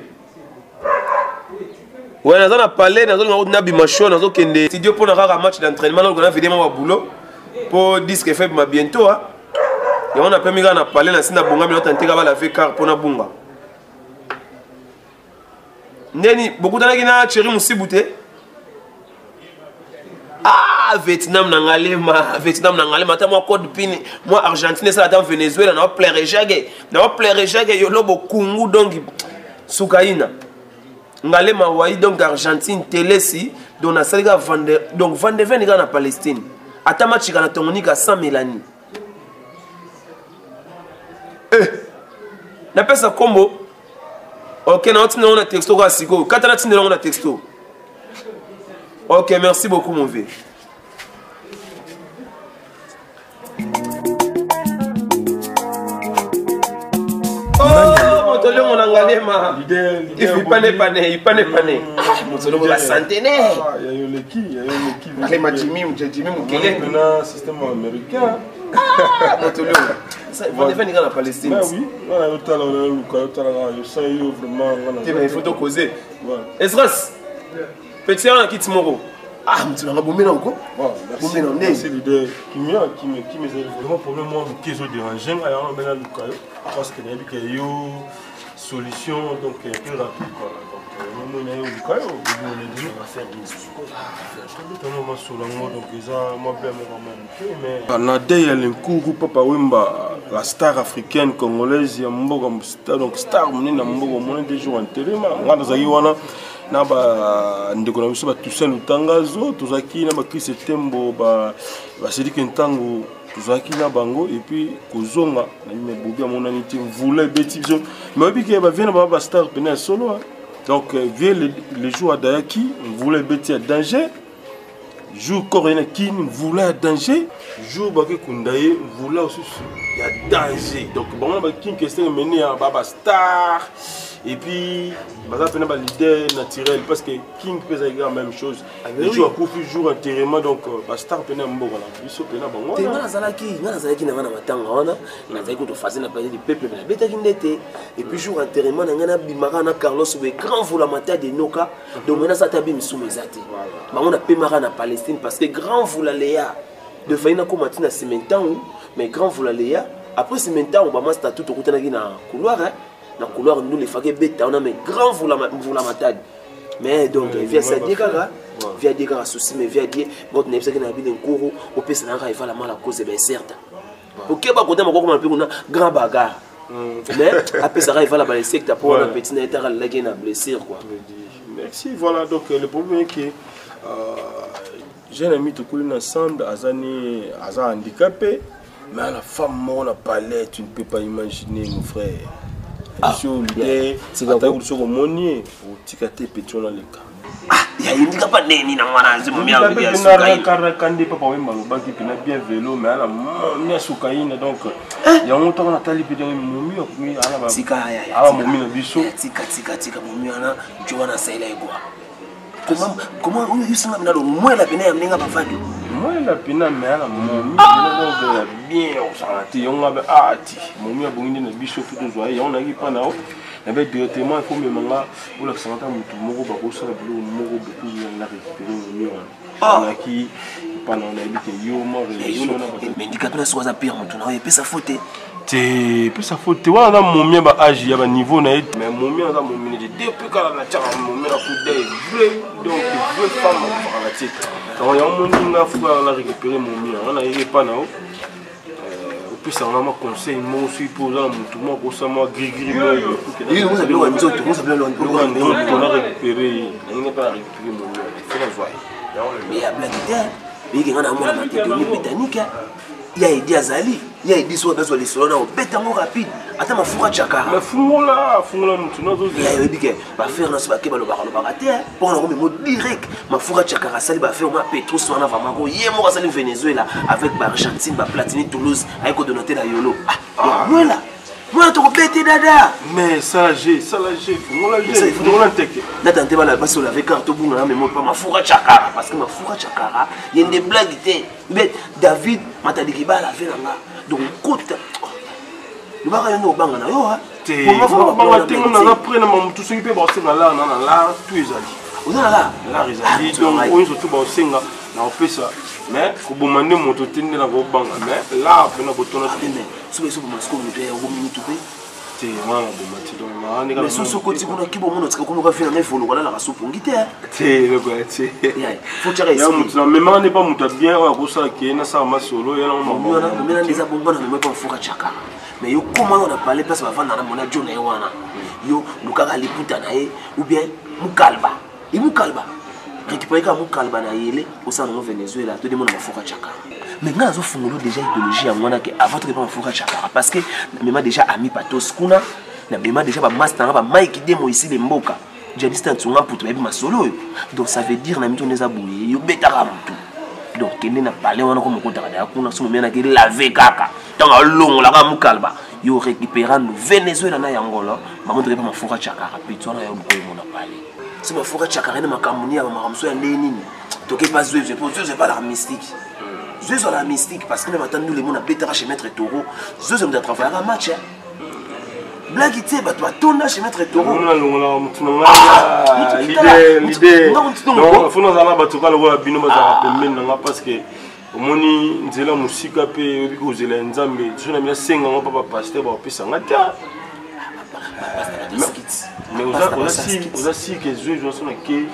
Ouais, nous avons parlé, nous avons na bimachon, nous avons kende studio pour na kaka match d'entraînement, nous avons vidéo ma boulot pour disque fait ma bientôt hein. Et on a permis qu'on a parlé na sina bonga mais on tenter ka ba laver car pour na bonga. Neni, beaucoup d'années qui n'ont chéri Moussi Bouté. Ah, Vietnam n'angalema, Attends, moi code pin, moi Argentine, ça attend Venezuela, n'a pas plaire jagué, yolo bokungu donc soukaina. N'angalema waï donc Argentine, Télesi, donc na saliga vende, donc vende venega na Palestine. Attends, moi chika na Tanganyika, San Melani. Na pesa combo. Ok, on a texto, Ok, merci beaucoup, mon vieux. Oh, mon tolio, mon angalema. Il pané. Mon tolio, la centenaire. Il y a eu le système américain. Mon tolio. Vous venez en Palestine. Oui, il faut causer. Esras, petit an qui te moro. Ah, tu n'as pas boumé encore. Merci leader. Qui me vraiment problème moi qui est dérangé. Alors on mène parce qu'il y a une solution donc plus rapide quoi. Donc on a eu Lucas, on est déjà faire des choses. Tout le monde sur la mode donc ils ont moi bien moi même. Mais Nadeye Lenkourou Papa Wemba. La star africaine congolaise, donc star, on est déjà en télé. jour coréen qui voulait un danger, jour baké kundaye voulait aussi il y a danger. Donc bon on va king question mener à baba star et puis bazar tenait pas leader naturel parce que king peut faire la même chose. Le jour à coup jour entièrement donc star tenait un bon là. Biso pena bango. Tena zalaki, na zalaki na bana matanga wana, na zalaki to fazer na parler du peuple na beta kindete et puis jour entièrement na na bimara na Carlos ou grand volamata de Noka. Donc maintenant ça tabi misumezati. Bango na pemara na Palestine parce que grand volaléa de faina ko matina sementan mais grand volaléa après sementan on va ma statut to kutana ki na couloir na couloir nous les faké beta on a mais grand volamata mais donc via ça dégara via dégara souci mais via dire votre ne que na bi nkoro au pesa na rival la mal la cause ben certes OK ba ko dama ko ma pe kuna grand bagarre mais après ça rival la balesser que pour un petit na tara la gaine à blesser quoi. Merci voilà donc le problème est que j'ai un ami qui coule ensemble, Azan handicapé, mais la femme on a parlé, tu ne peux pas imaginer mon frère. C'est quand tu as eu le sourire monnier, tu as été pétrole dans le cas. Ah, il y a un handicap à Néni, comment ils sont là, moins la peine à venir à ma femme. Moins la peine à me la maman. Bien, on s'en attire, on avait hâte. Mon mieux abonné dans le bichot de joie, on n'arrive pas là-haut. Avec directement, il faut me manger ou l'absent à mon tout moro, bah, au sol, bleu, moro, beaucoup de la récupérer. On a qui, pas dans la vie, yo, mort, mais du capitaine, soit à pire, on tourne, et puis ça faute. T'es plus à faute, tu vois, là, mon mien, bah, âge, il y a un niveau, mais mon mien, là, mon mien, depuis quand on a tiré, mon mien, la foudre est vraie, donc, vraie femme, on va la tirer. Quand il y a un monde, on a récupéré mon mien, on n'arrive pas là-haut. Puis ça m'a conseillé, moi aussi, pour ça, tout le monde, pour ça, moi, gris-gris, moi, ça veut dire, tout le monde, ça veut dire, on a récupéré, on n'a pas récupéré mon mien, il faut la voir. Mais il y a plein de terres, il y a un amour à la maternité britannique. Il y a des Azali, il y a des soldats sur les soldats, on pète un mot rapide. Attends, ma fourra tchaka. Mais fourra là, nous sommes tous les deux. Il dit que ma frère n'a pas de pour un mot direct. Ma fourra tchaka, ça va faire ma pétrole sur un avamago. Hier, moi, ça le Venezuela avec ma Argentine, ma Platini, Toulouse, avec Odonaté, la Yolo. Ah, voilà. Moi, tu repètes dada. Mais ça lâche, faut la tech. N'attendez pas la basse sur la carte au bout, mais moi, pas ma fourra tchakara. Parce que ma fourra tchakara, il y a des blagues. Mais David, Matadikiba, la vie là-bas. Donc, écoute, il va y avoir un bang là-bas. Tu vas voir, tu vas voir, tu vas voir, tu vas voir, tu vas voir, tu vas voir, tu vas voir, tu vas voir, mais vous demandez mon totin de la banque, mais là, vous n'avez pas de la tête. Si vous avez un peu de côté, vous n'avez pas de la vous n'avez pas de la soupe pour guitare. Faut que tu aies même n'est pas monté bien, vous savez qu'il y a un solo et un moment. Mais là, les abonnés ne me font pas chacun. Mais comment on a parlé parce que avant, on a mon adjoint et on a le carré poutanae ou bien Moukalba. Et Moukalba. Récupérer comme au Calbanaïle au sein de Venezuela, tout le monde a fourré chacun. Mais nous avons déjà idéologie à moi avant de prendre fourré chacun parce que nous avons déjà ami Patos Kuna, nous avons déjà master, nous avons Mike Demo ici les Mboka. J'ai dit c'est un pour trouver ma solo. Donc ça veut dire que nous avons abouillé, nous avons tout. Donc nous avons parlé, nous avons compté, nous avons lavé caca. Nous avons la gamme Calba. Nous récupérons Venezuela na Angola, nous avons trouvé ma fourré chacun rapide, nous avons parlé. Si ma forêt chacarine ma camonia, ma ramsoua Lénine, toquez pas Zeus, Zeus n'est pas la mystique. Zeus est la mystique parce que nous attendons les mons à pétera chez Maître Taureau. Zeus est en train de travailler un match. Blague, tu sais, toi, ton âge chez Maître Taureau. L'idée, non, faut nous aller battre le roi Bino maintenant parce que au moment où nous allons nous sicaper, au bout de l'ensemble, je n'ai pas 5 ans, papa, pasteur, puis ça n'a pas. Mais vous assure que Zeus joue son équipe,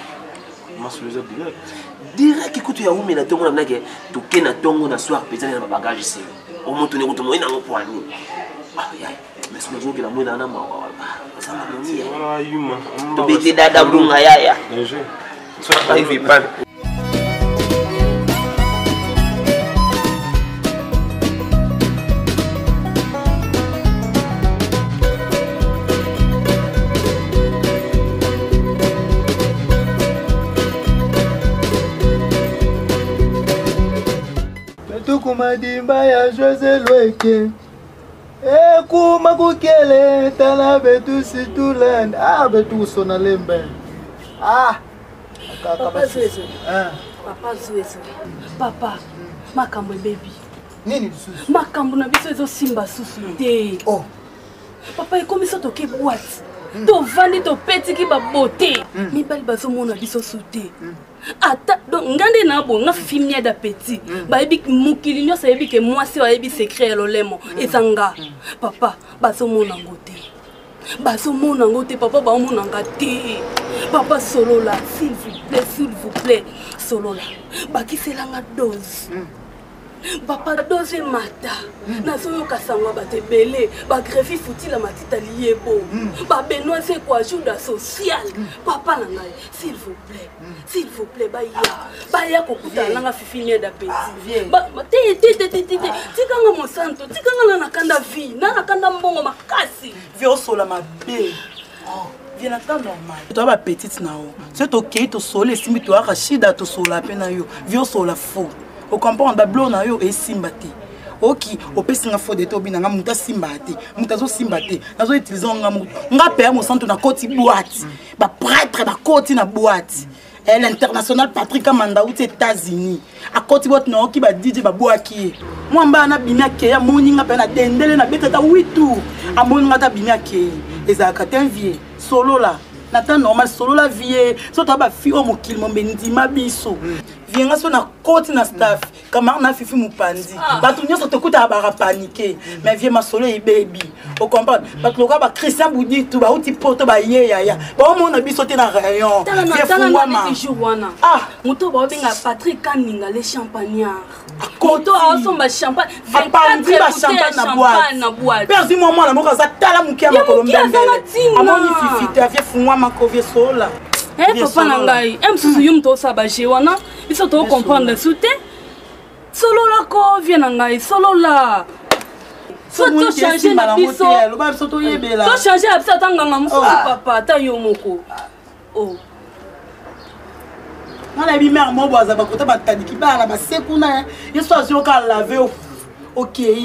masculin direct. Direct, écoute, il y a où mais la tombe n'a que tout qu'un atom on a soir pesant dans ma bagage ici. On monte les routes, on est dans le point. Mais ce jour que la moine n'a pas. Ça m'a donné. Ah, humain. Tu bêté dada brunga ya. Je. Ça arrive pas. kumadimba ya José Loeke. Ekuma kukele tala betu situlen. Ah betu sona lembe. Ah. Papa Zuezo. Papa Zuezo. Papa. Makambo baby. Nini susu? Makambo na biso ezo simba susu te. Oh. Papa ekomisa toke boîte. To vandi to peti ki ba boté. Mi bali bazo mona biso souté. Ata donc ngande na bon na fimia da petit ba ebi mukili nyo sa ebi ke mwasi wa ebi secret lolemo ezanga papa bazo mona ngote papa ba mona ngate papa solo la s'il vous plaît solo la ba ki selanga dose papa dose mata na soyo kasanga ba tebele ba greffi fouti la matita liebo ba benoît c'est quoi ajuda social papa na ngai s'il vous plaît ba ya kokuta nanga fifini da petit ba te tikanga mon santo tikanga na kanda vie na kanda mbongo makasi vio sola ma be bien attendre normal toi ba petite nao c'est OK to sole simi to arachida to sola pena yo vio sola fou. Au comprendre bablo na yo e simbate. Oki o pesinga fo de tobi na ngamuta simbate. Mutazo simbate. Nazo utilisons ngamu. Ngapère mo santo na koti boîte. Ba prêtre ba koti na boîte. Elle international Patrick Amanda aux États-Unis. A koti boîte na oki ba DJ ba boaki. Mo mba na bimake ya moninga pe na tendele na beta ta 8 tours. A moninga ta bimake. Ezaka tenvier solo la. Nata normal solo la vie. So ta ba fi o mokil mo bendi mabiso. Vienga so na koti na staff kama na fifi mupandi batu nyo so tokuta ba paniquer mais vie ma solo e baby o comprendre parce que ba Christian Boudi tu ba uti poto ba yeya ba mo na biso te na rayon tana jourwana ah moto ba benga Patrick Kaninga les champagnards koto a so ba champagne 24 na boîte perdu moment la moka za tala mukia ma Colombia amoni fifi ta vie fungwa makovie sola. Eh papa nangai, em susuyum to sabaje wana, iso to comprendre soute. Solo la ko vient nangai, solo la. So to changer na biso. To changer absa tanganga muso papa ta yo moko. Oh. Mala bi mère mo boza ba kota ba taniki ba la ba sekuna, iso azio ka laver OK. Yo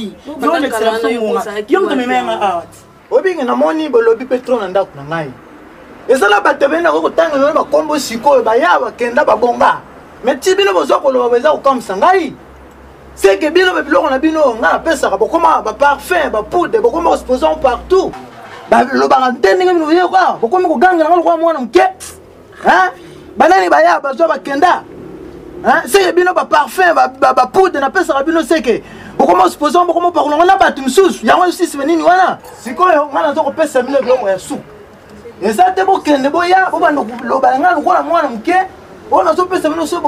l'exception wona. Yo to meme out. Obinga na moni bolobi petron na ndaku nangai. Et ça, la bataille, on a un combo chico, baya, kenda, babonga. Mais si bien, on a comme ça. C'est que bien, on a bien, on a appelé ça, on a parfait, on a poudre, on a posé partout. Le barantène, on a quoi? Pourquoi on a gagné un quête? Hein? Banane, baya, bazoa, kenda. Hein? C'est que bien, on a parfait, on a poudre, on a appelé ça, on a c'est que. Pourquoi on se pose, pourquoi on parle, on a battu une souche. Il y a un souci, c'est quoi? On a appelé ça, on a soupe. Et ça, c'est bon, c'est bon, c'est bon, c'est bon, c'est bon, c'est bon, c'est bon, c'est bon, c'est bon, c'est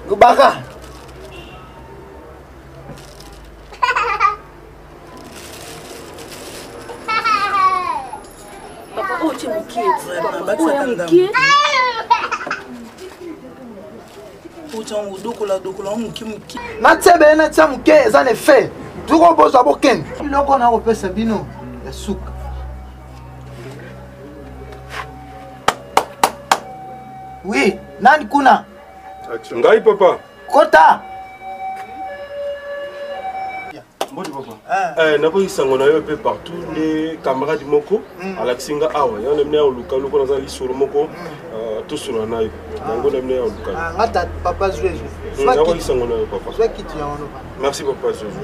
bon, c'est oh, tu es mon kid. Oui, nani kuna. Ngai papa. Kota. Naboisangona yo pe partout les camarades moko alaksinga awa yo nemne au luka luka na li sur moko tout sur na yo ngo nemne au luka ngata papa Zuezo naboisangona yo papa soit qui tient ono merci papa Zuezo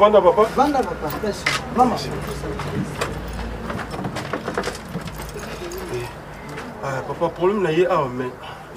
vanda papa merci maman papa problème na ye awa mais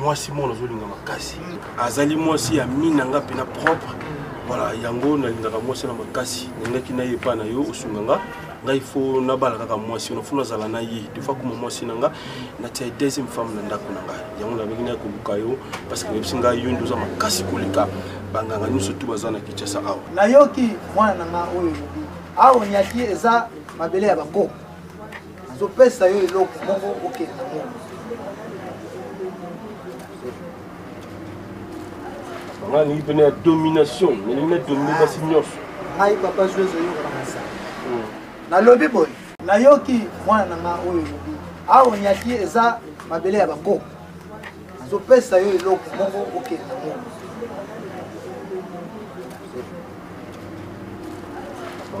moi si mon azolinga makasi azali moi si ami nanga pena propre voilà yango na linga moi si na makasi nanga kinaye pa na yo usunganga ngai fo na balaka moi si na funa zala na yi de fois comme moi si nanga na tie deuxième femme na ndako nanga yango na bengina ko bukayo parce que bisinga yo ndoza makasi kulika banganga nyuso tu bazana kichasa awo na yoki mwana na oyo awo nyaki eza mabele ya bango zo pesa yo eloko moko oke Là, il y a une domination, il y a une domination. Ah, il n'y a pas de choses à faire. Il y a des gens qui sont en train de se faire.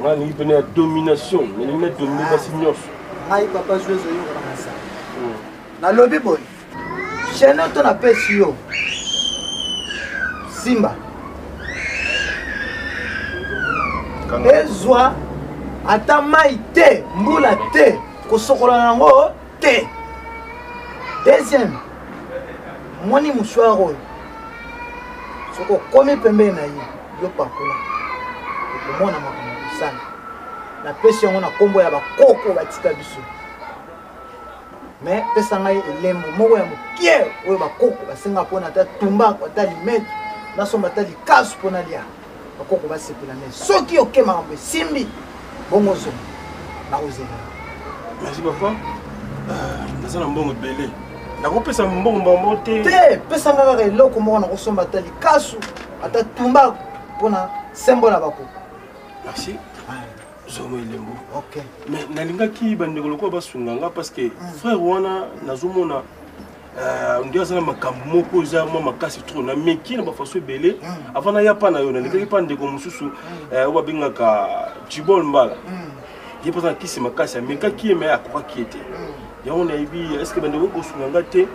Il y a une domination, il y a une domination. Ah, il n'y a pas de choses à faire. Il y a des gens Simba. Ezwa atamai te, mbula te, kosokola nango te. Deuxième, moni mushwa royo. Soko komi pembe na yi, yo pakola. Ko mona makambo sana. Na pesi yango na kombo ya bakoko batika biso. Mais pesa ngai elembo moko ya mokie, oyo bakoko basenga pona ta tumba ko ta limetre. Nous sommes battus du cas pour nous dire. Pourquoi on va se plaindre? Ceux qui ont qu'à m'embêter, Simbi, bon monsieur, la rose. Merci beaucoup. Nous allons bon belé. La groupe est un bon moment. T'es personne n'a rien là comme on a reçu battus du cas à ta tomba pour un symbole à bako. Merci. Ok. Mais n'allez qui bande de locaux bas sur l'anga parce que frère Wana Nazumona. On dit ça ma kamoko za ma makasi trop na meki na ba faso belé avant na ya pa na yo na ndeki pa ndeko mususu wa benga ka jibol mbala ye pasa kisi makasi meka ki me akwa ki ete ya on aibi est-ce que bande ko sunanga te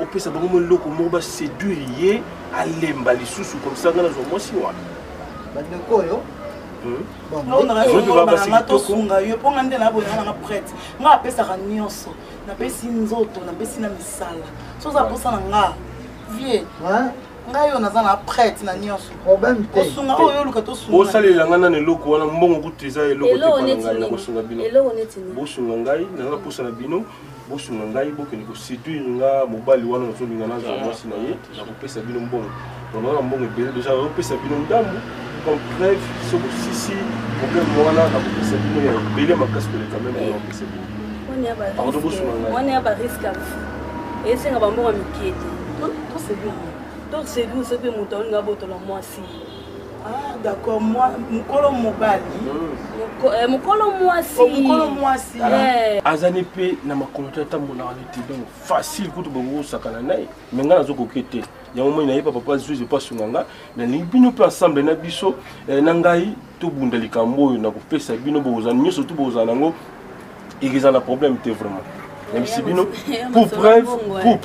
au pesa ba mo loko mo ba séduire alemba lisusu comme ça ngana zo mo si wa bande ko yo bon on a na to sunga yo ponga ndela bo na prête nga pesa ka nyonso na pesi nzoto na pesi na misala so za posa na nga vie nga yo na za na prête na nyonso problème te osunga oyo luka to sunga bosalela nga na ne loko wana mbongo kutiza eloko te pa nga bosunga bino eloko neti bosunga ngai na za posa na bino bosunga ngai boke ni ko séduire nga mobali wana nzo linga na za mwasi na ye na ko pesa bino mbongo donc na mbongo ebele déjà ko pesa bino ndambu comme bref so ko sisi problème wana na ko pesa bino ya ebele makasi ko le quand même na ko pesa bino On est à risque à vous. Et c'est un bon ami qui est. Tout c'est bien. Tout c'est bien, c'est bien. Moi aussi. Ah, d'accord. Moi, mon colo mobile. Mon colo moi aussi. Mon colo moi aussi. Azanepe, n'a pas connu tant mon arrêté. Donc, facile pour vous, ça canne. Mais on a un coqueté. Il y a un moment, il n'y a pas papa, je ne sais pas si on a. Mais nous sommes ensemble, nous sommes ensemble. Tout le monde est là. Nous sommes ensemble. Nous sommes ensemble. Ils ont un problème, t'es vraiment. Même si Bino, pour preuve, nous avons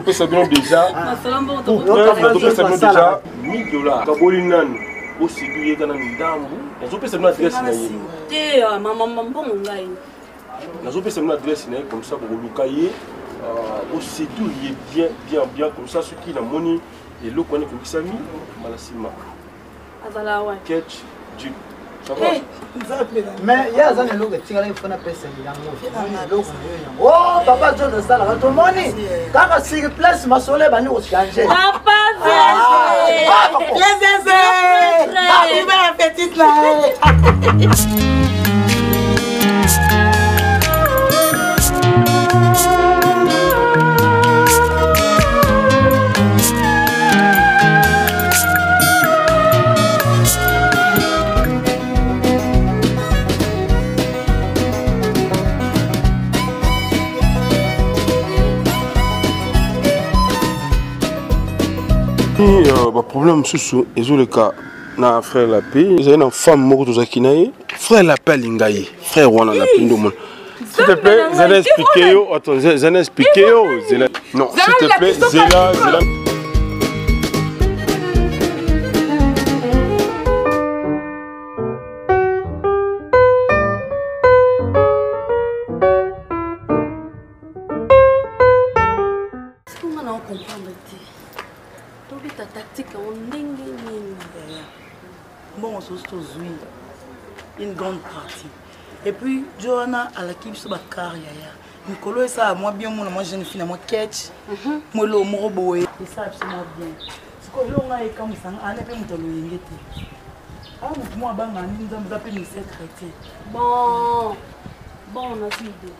fait déjà. Pour preuve, nous avons fait déjà 1000 dollars. Kabolinan, aussi du Yéganan Dambo, nous avons fait une adresse. Nous avons fait une adresse comme ça pour le cahier. Aussi tout est bien, bien, bien comme ça. Ceux qui ont la monnaie et l'eau qu'on est pour Kisami, Malasima. Ketch, Duke. Mais il y a un logo qui est là, il faut la personne. Oh, papa, tu as le salaire. Tout le monde, quand tu as place, ma soleil va nous changer. Papa, les petite là. Le problème, c'est que le cas na frère la paix, j'ai une femme morte aux Akinaï, frère la paix lingaï, frère Wana la paix du monde. S'il te plaît, Zéla expliquez, attends, Zéla expliquez, non, s'il te plaît, Zéla, Zéla. bon une grande partie. Et puis Johanna à l'équipe sur la carrière. Nicolo et ça moi bien moi jeune fille moi catch moi le moro boy et ça absolument bien. Ce que l'on a comme ça on a pas monté le yété. Ah moi banga nous avons appelé mes secrétaires. Bon on a une idée.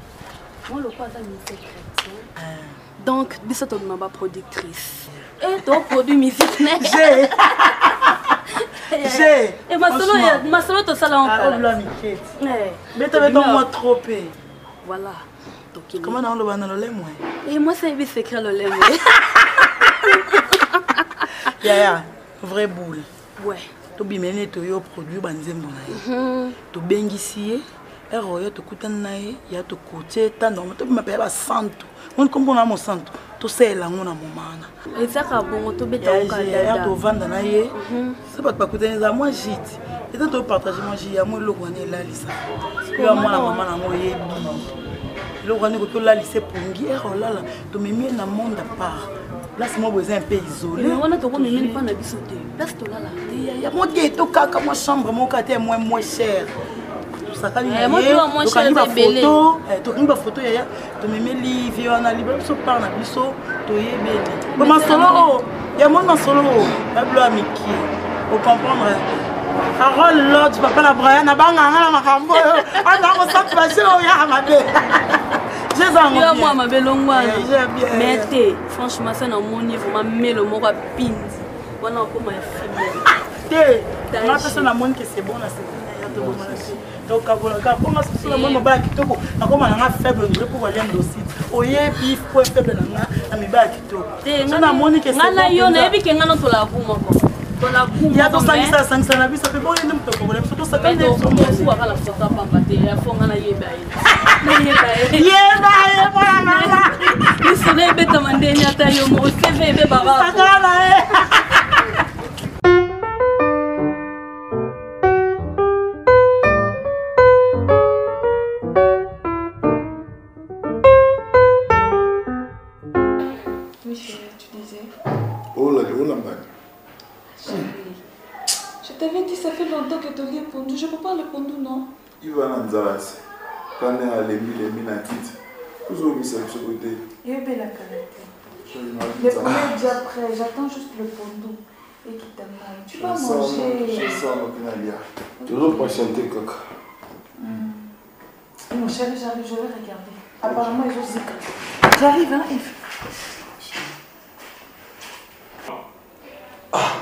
Moi le quoi ça mes secrétaires. Donc ça tombe ma productrice. Et toi produit musique né. J'ai. Et ma solo to sala encore. Mais tu moi trop pé. Voilà. Comment on le voit dans le lait moi? Et moi c'est bien secret le lait. Yaya, vraie boule. Ouais. Tu bimene to yo produit banzembo na. Tu bengisié, et royo to kutanaye, ya to koté tano, tu m'appelle ba santo. On comprend mon santo. Tout ça est là mon amana. Et ça quand bon to beta on ka ya to vendre na ye. C'est pas parce que tu es à moi gite. Et tu partages moi gite, moi le connais là lisa. Tu as moi la maman na moi ye. Le roi n'est pas lycée pour nous. Là, tu me mets dans le monde à part. Là, c'est moi qui suis un peu isolé. Mais on a toujours mis pas dans la bisote. Là, c'est là. Il y a mon gars, tout cas, comme ma chambre, mon quartier est moins cher. Tout ça, quand il y a moins cher, il y a des photos. Il y a des photos. Tu me mets livre, il y a un livre, tu parles dans la bisote. Tu es belle. Mais ma solo, il y a mon solo. La bleue amie qui est. Vous comprenez? Carole, l'autre, papa la Brian, la banque, la rambo. Ah non, on s'en passe, on y a ma belle. Moi, ma belle, mais franchement, c'est dans mon niveau, ma mère, le mot à pins. Voilà encore ma fille. Ma personne a montré que c'est bon, c'est bon. Donc, on va se faire mon bac. On va faible pour aller dans le site. Oye, pif, point faible, on va bac. On a montré que c'est bon. On a vu que on a tout la boum. Il y a 250 ça fait bon, il y a un problème. Surtout, ça fait des choses. Je t'avais dit, ça fait longtemps que tu as répondu. Je ne peux pas répondre, non? Il va dans la salle. Quand on a les mille à titre, vous avez mis ça de ce côté. Il y a bien la qualité. Le premier déjà prêt, j'attends juste le pondou. Et qui t'a mal. Tu vas manger. Je sens ma pinalia. Tu dois pas chanter, coq. Mon chéri, j'arrive, je vais regarder. Apparemment, ils ont zika. J'arrive, hein, Yves.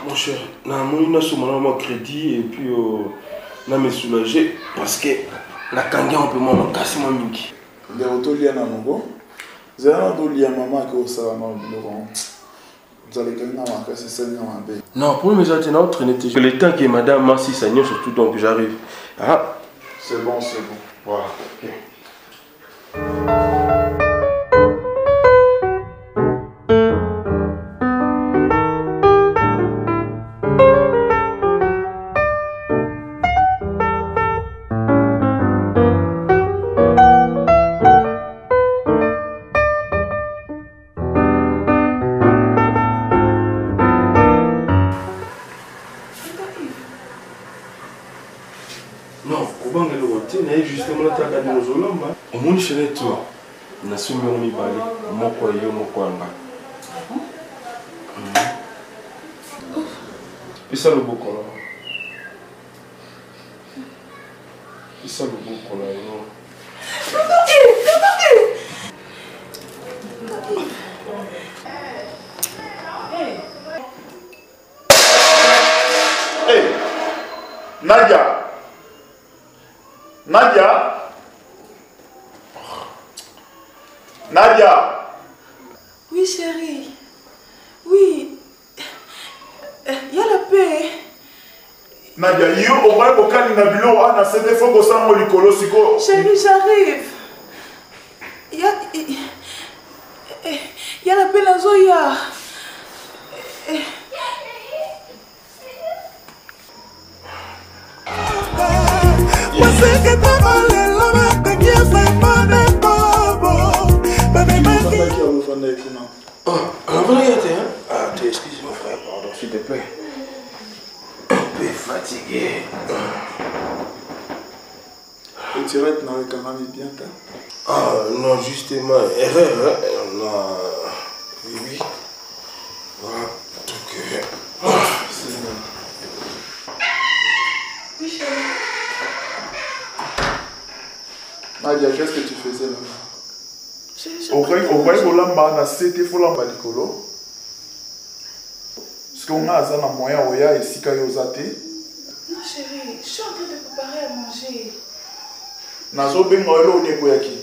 Mon cher, on a crédit et puis on a me soulagé parce que la cangue on peut m'en casser mon bouc. Des autos liés à mon bon, des autos liés à maman qui au salon vous allez gagner à casser celle-là en paix. Non, pour mes gens, on traîne toujours. Le temps que Madame Massi s'agneau surtout donc j'arrive. Ah, c'est bon, c'est bon. Voilà. Okay. Nadia! Oui, chérie. Oui. Il y a la paix. Nadia, il y a au moins aucun inabilo à cette fois que ça m'a dit que chérie, j'arrive. Il y a la paix dans Zoya. Ah, excuse-moi frère, pardon, s'il te plaît. fatigué. Et tu restes dans le camarade bien tard. Ah non, justement, erreur, on a... Oui. Voilà, donc... C'est bon. Oui, chérie. Nadia, qu'est-ce que tu faisais là-bas? Au vrai, on a cédé pour l'ambalicolo. Parce qu'on a un moyen de ici quand il y a thé. Non chérie, je suis en train de préparer à manger. Nazo ben moyelo on est quoi qui?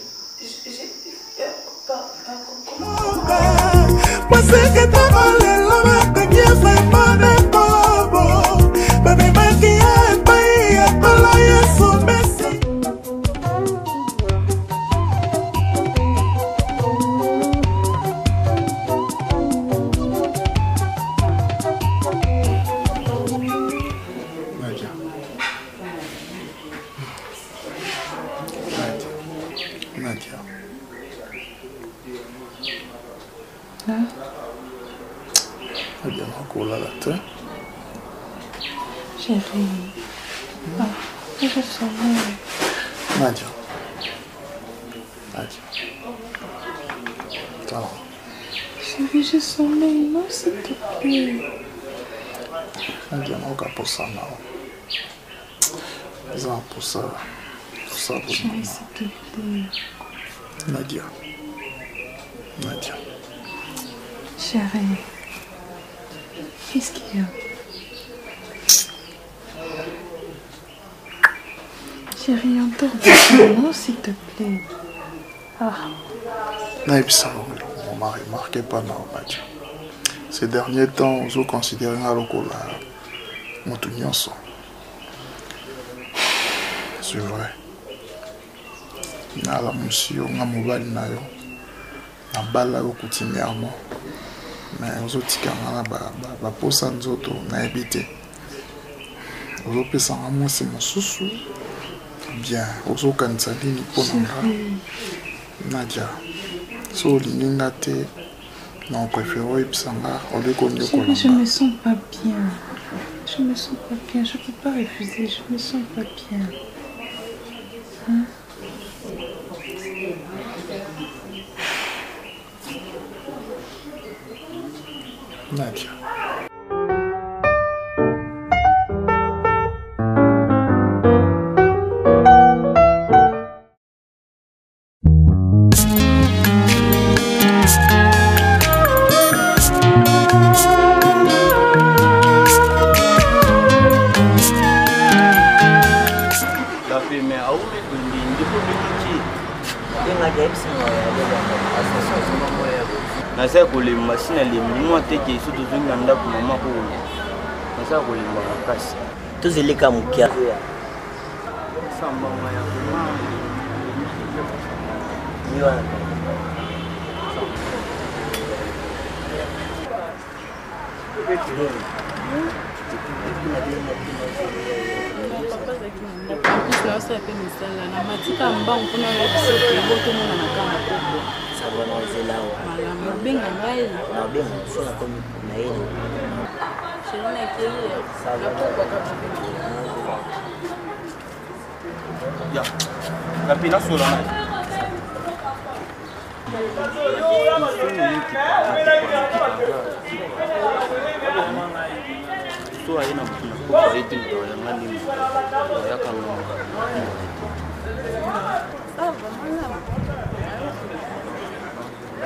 Nadia. Nadia. Chérie. Qu'est-ce qu'il y a? Chérie, entends non, s'il te plaît. Ah. Mon mari ne marquait pas non, Nadia. Ces derniers temps, je considère un alocola. Mon tout niançon. C'est vrai. Nala monsieur, on a mobile nayo, na bala au coutumièrement, mais aux autres canards ba posa nzoto na habité. Aux autres personnes à moi c'est mon souci. Bien, aux autres canzali ni ponanga. Nadia, sur l'ininate, non préférons Ipsanga, on les connaît pas. Mais je me sens pas bien. Je me sens pas bien. Je peux pas refuser. Je me sens pas bien. Hein? Nadia. Tous les cas qui arrivent. Je n'ai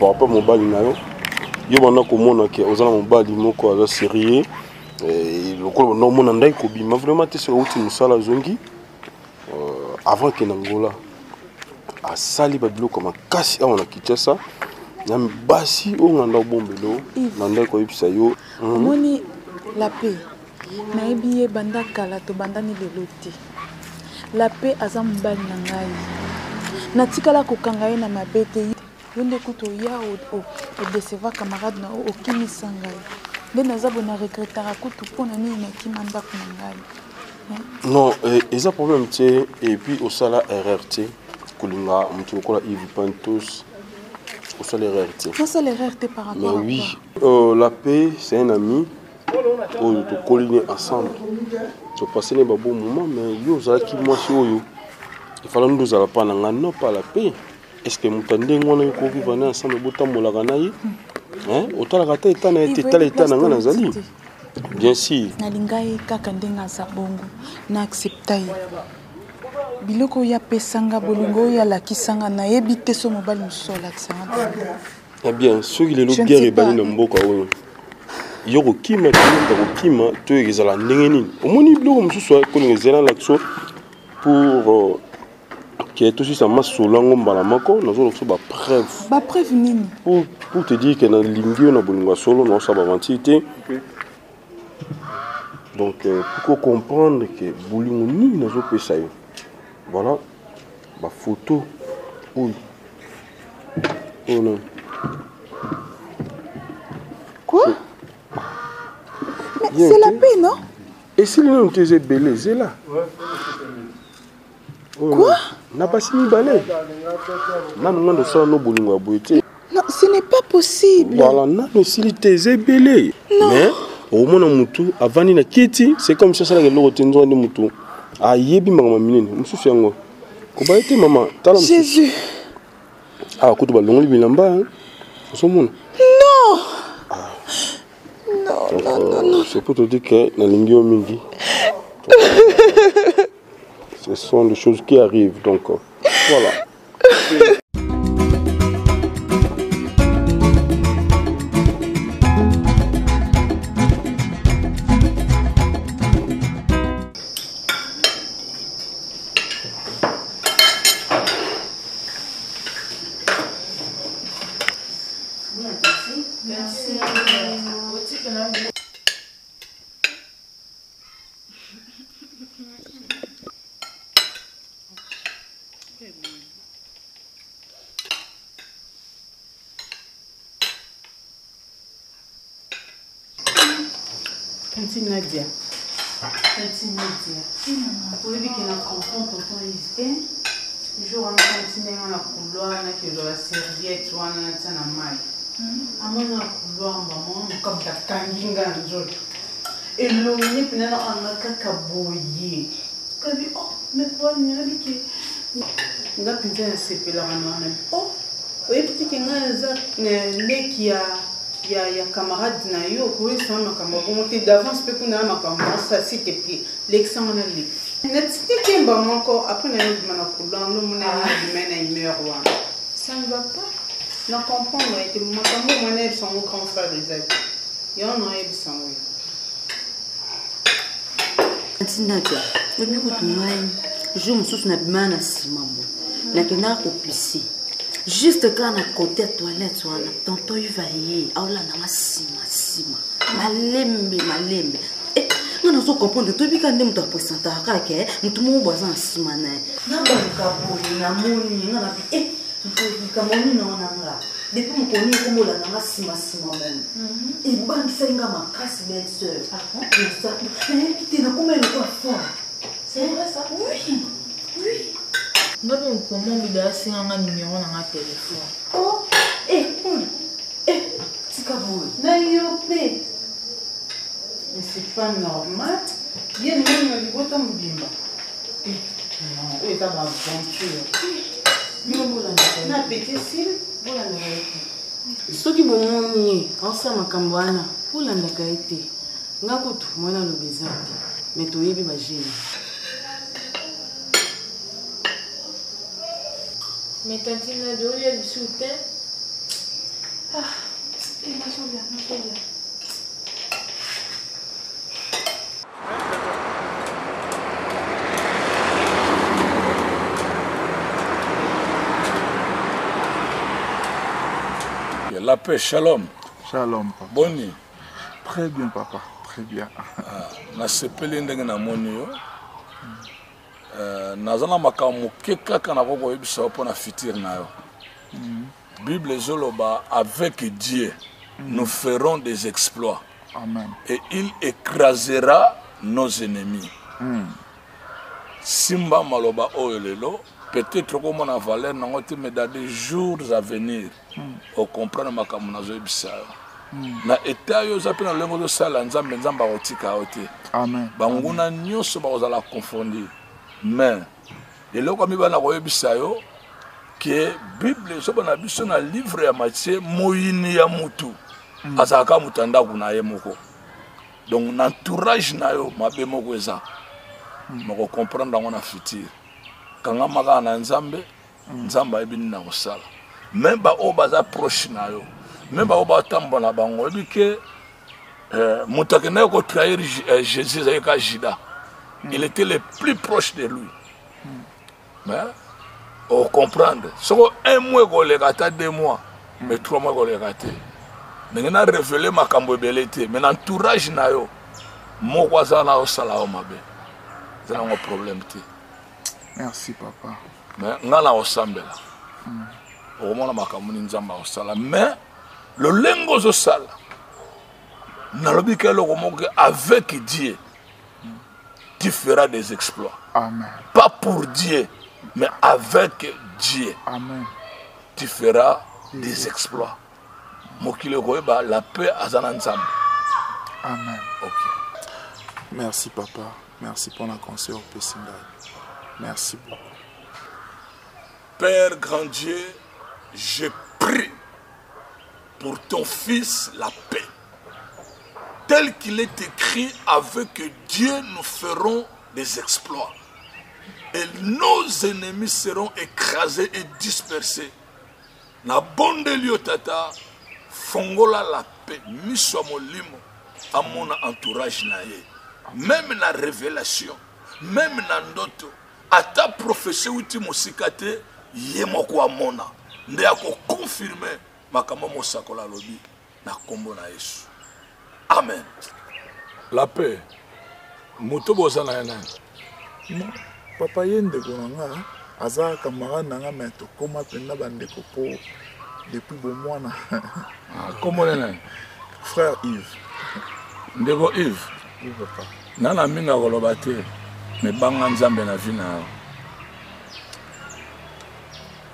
par rapport mon bali nayo yo bana ko mona ke ozana mon bali moko aza sérieux et lokolo no mona ndai ko bima vraiment te so outi musala zongi avant que n'angola a sali ba bilo comme casse on a quitté ça na basi o nganda bombelo nanda ko yipsa yo moni la paix naebiye banda kala to bandani leloti la paix azambali nangai natikala kokanga ye na mabete yonde kuto ya o deceva camarade na o kimisangai nde nazabo na regretara kutu pona nini kimanda kunangai non eza problème tie et puis au sala RRT kulinga mtu kola Yves Pantos au sala RRT au sala RRT par rapport mais oui la paix c'est un ami. On est collés ensemble. Je passais les bons moments, mais yo zaki moi sur yo. Il fallait nous aller pas non pas la paix. Est-ce que mon tandem on a eu qu'on vivait ensemble autant molaganaï? Hein? Autant la gata étant état n'anga nazali. Bien sûr. Nalingai kakandenga sabongo na acceptai. Biloko ya pesanga bolongo ya la kisanga na ebite so mobali musola kisanga. Eh bien, ceux qui les louent guerre et balin n'emboka oui. Il y a des qui ont été en train de se faire. Il y a des gens pour qui ont été en train de se faire. Il y a pour te dire que dans l'Indienne, donc, pour comprendre que Boulingoni est en train de voilà, ma photo. Oui. Quoi? C'est la paix, non? Et si l'on te dit belé, c'est là. Quoi? N'a pas signé balai. Non, ce n'est pas possible. Voilà, n'a pas signé belé. Mais au moins, mutu, avant il a quitté, c'est comme ça que l'on retient de mutu. Aïe, maman, je suis fier. Comment était maman? Jésus. Ah, écoute, on lui met en bas. Non. Non. C'est pour te dire que ce sont des choses qui arrivent. Donc, voilà. Oh, oui, petit qui a camarade d'avance, peut ça s'il te plaît. L'examen encore après ça ne va pas. Je comprends, mon élève sont mon grand frère des amis. Il y en a eu sans oui. La canard au piscine. Juste quand à côté toilette, tonton il va y aller. Oh là, na sima. Malembe. Eh, on a comprendre tout bien quand on doit présenter à quelqu'un, on tout mon voisin sima na. Na ba kaboni na moni na bi eh, tout kamoni na onanga. Depuis mon connu comme la na sima même. Et ban senga ma casse belle sœur. Ah bon? Ça. Mais tu n'as combien de fois fort? C'est vrai ça? Oui. Oui. Non, comment vous avez un numéro dans ma téléphone? Oh, c'est quoi vous? Mais c'est pas normal. Il y a une bimba. Non, il y a ma aventure. On a pété s'il vous l'avez été. Ce qui est on s'en a été. On s'en a été. On s'en a été. On s'en a été. Mais tu imagines. Mais tante Nado, il y a du soutien. Ah, il m'a sauvé, La paix, shalom. Shalom, papa. Bonne nuit. Très bien, papa. Très bien. Je suis venu à la maison. La Bible Zoloba, avec Dieu, nous ferons des exploits. Amen. Et il écrasera nos ennemis. Simba Maloba Oelelo. Peut-être que mon avalé n'a pas été dans des jours à venir. On comprend ma camouflage bizarre. Na état yo zapi na lengo de salanza menzamba otika ote. Amen. Banguna nyoso ba ozala confondre. Mais le loko mi ba na koye bizarre yo que Bible so bana biso na livre ya Matthieu moyini ya mutu. Azaka mutanda kuna ye moko. Donc n'entourage na yo mabe moko eza. Moko comprendre ngona futur. Kanga maga na nzambe, nzamba ebini na osala. Même au bas approche na yo, même au bas tambo na bango, et que Moutakena ko trahir Jésus avec Judas. Il était le plus proche de lui. Mais on comprend. Soko un mois ko le gata 2 mois, mais 3 mois ko le gata. Nengena révéler makambo belete, mais l'entourage na yo, moko za na osala o mabe. C'est un problème té. Merci papa. Mais on a la ensemble là. Au moment où on a au sala, mais le lingozo sala, n'alobi que le roman avec Dieu, tu feras des exploits. Amen. Pas pour Dieu, mais avec Dieu. Amen. Tu feras des exploits. Mokile koeba la paix à Zananzam. Amen. Ok. Merci papa. Merci pour la conseil au Pessinda. Merci beaucoup. Père grand Dieu, je prie pour ton fils la paix. Tel qu'il est écrit, avec Dieu nous ferons des exploits. Et nos ennemis seront écrasés et dispersés. Na bonde lieu tata, fongola la paix, miswa molimo, à mon entourage naé. Même la révélation, même nandoto. À ta prophétie où tu m'osikate, yemoko amona. Nde ako confirmer makama mosakola lobi na kombo na Yesu. Amen. La paix. Moto boza na yana. Papa yende konanga aza kamara nanga meto koma penda bande kopo depuis bon mois na. Kombo na frère Yves. Ndeko Yves. Yves papa. Nana minga kolobate. Mais banga nzambe na vie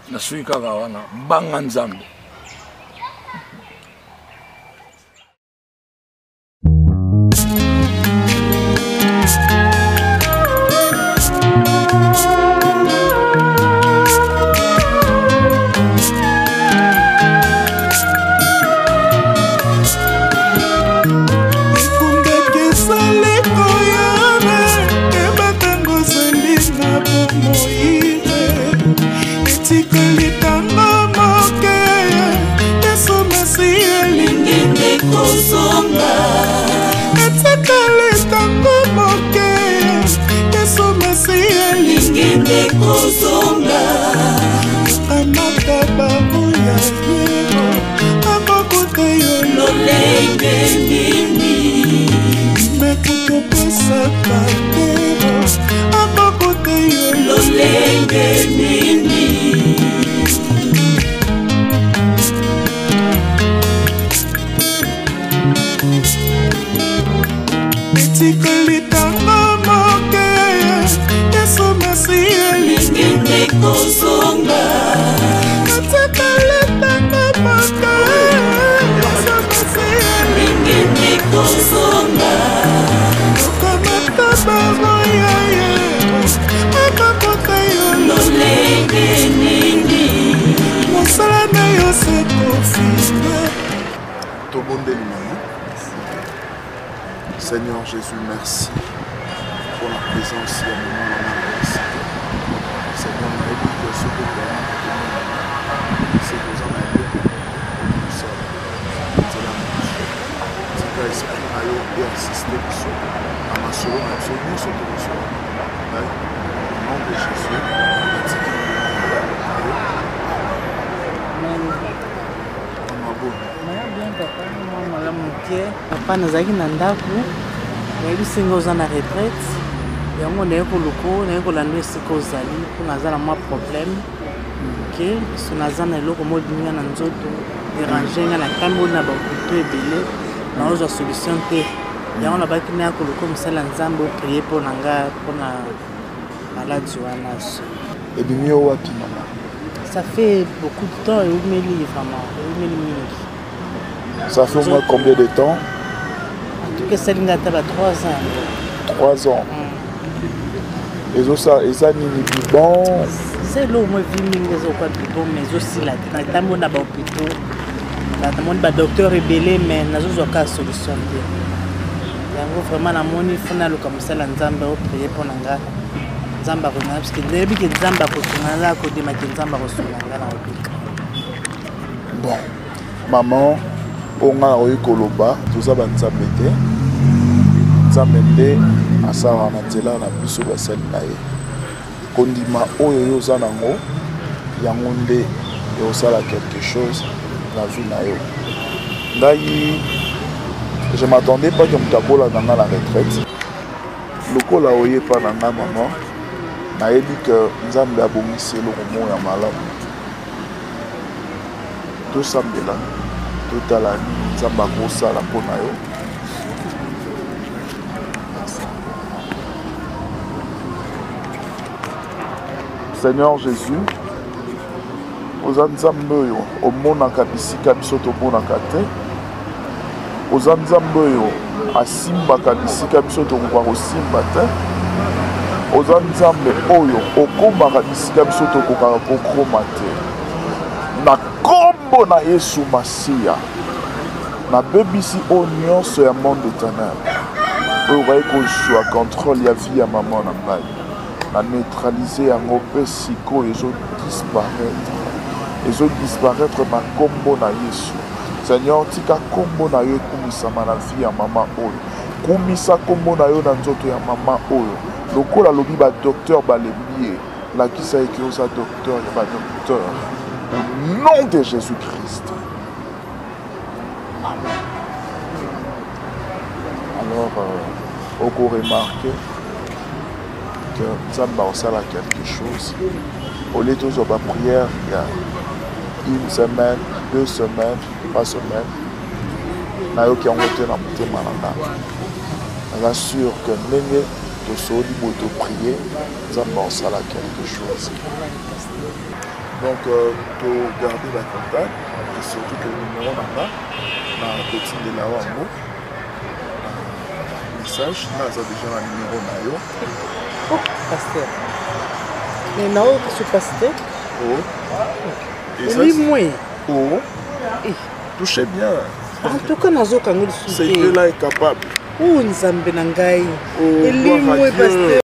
na suis kaka wana banga nzambe. Seigneur Jésus, merci. présent aussi à mon ami. C'est bon, on a eu de ce que c'est besoin d'un peu plus seul. C'est la même. C'est pas esprit à l'eau et assister au sol. À ma solo, à absolument sur le sol. Au nom de Jésus, papa nazaki na ndaku nayebi singa oza na retraite yango naye koloko naye kolanda esika ozali mpo naza na mwa problème oke so naza na eloko modinga na nzoto dérange nga na ntambi oyo na bakuto ebele naozwa solution te yango nabaki naye koloko mosala nzambe oprie mpo na nga mpona maladi wana so ebimi oyo wapi mama ça fait beaucoup de temps eumeli vraiment eumeli mingi. Ça fait au moins combien de temps? En tout cas, ça a 3 ans. 3 ans. Et ça, c'est bon. C'est l'eau, moi, je vis, mais aussi là. On a un docteur rebellé, mais on a aucune solution. Vraiment, il faut que ça prier pour nous. Zamba parce que depuis que Zamba a continué, Zamba a bon, maman. On a eu Koloba, tout ça, Nzambete, à sa ramatela, la plus au bassin naïe. Kondima, Oyo Zanango, Yangonde, et Osala quelque chose, la vie naïe. D'ailleurs, je ne m'attendais pas que Mtabola dans la retraite. Le Kola Oye par la maman, n'a dit que Nzambé a bombissé le roman et malade. Tout ça, me là. Tout à la Zamba Grossa, la Ponayo. Seigneur Jésus, aux Anzamboyo, au monde en Kabissi, Kabisoto Bonakate, aux Anzamboyo, à Simba Kabissi, Kabisoto Mbaro Simbate, aux Anzambe Oyo, au Komba Kabissi, Kabisoto Kokoko Mate. Bon na Yesu Masia, na baby si onion sur le monde de ténèbres. Vous voyez qu'on joue à contrôle la vie à maman en bas. La neutraliser en groupe psycho et autres disparaître. Les autres disparaître ma combo na Yesu. Seigneur, tika combo na yo kumisa ma vie à maman oyo. Kumisa combo na yo na nzoto ya maman oyo. Lokola lobi ba docteur ba lebier. La qui sa écrit sa docteur ya ba docteur. Au nom de Jésus-Christ. Alors, on peut remarquer que nous avons à quelque chose. Au lieu de nous avoir prière, il y a une semaine, 2 semaines, 3 semaines. Nous avons été en train de sûr que nous avons prier, nous avons à quelque chose. Donc, pour garder la contact, et surtout que le numéro n'a pas, dans la petite de la Wambo, message, là, ça déjà le numéro Nayo. Oh, pasteur. Mais Nayo, qu'est-ce que pasteur? Oh. Et ça, c'est... Oh. Touchez bien. En tout cas, Nazo, quand il souffre. C'est que là est capable. Oh, Nzambe Nangai. Oh, gloire à Dieu.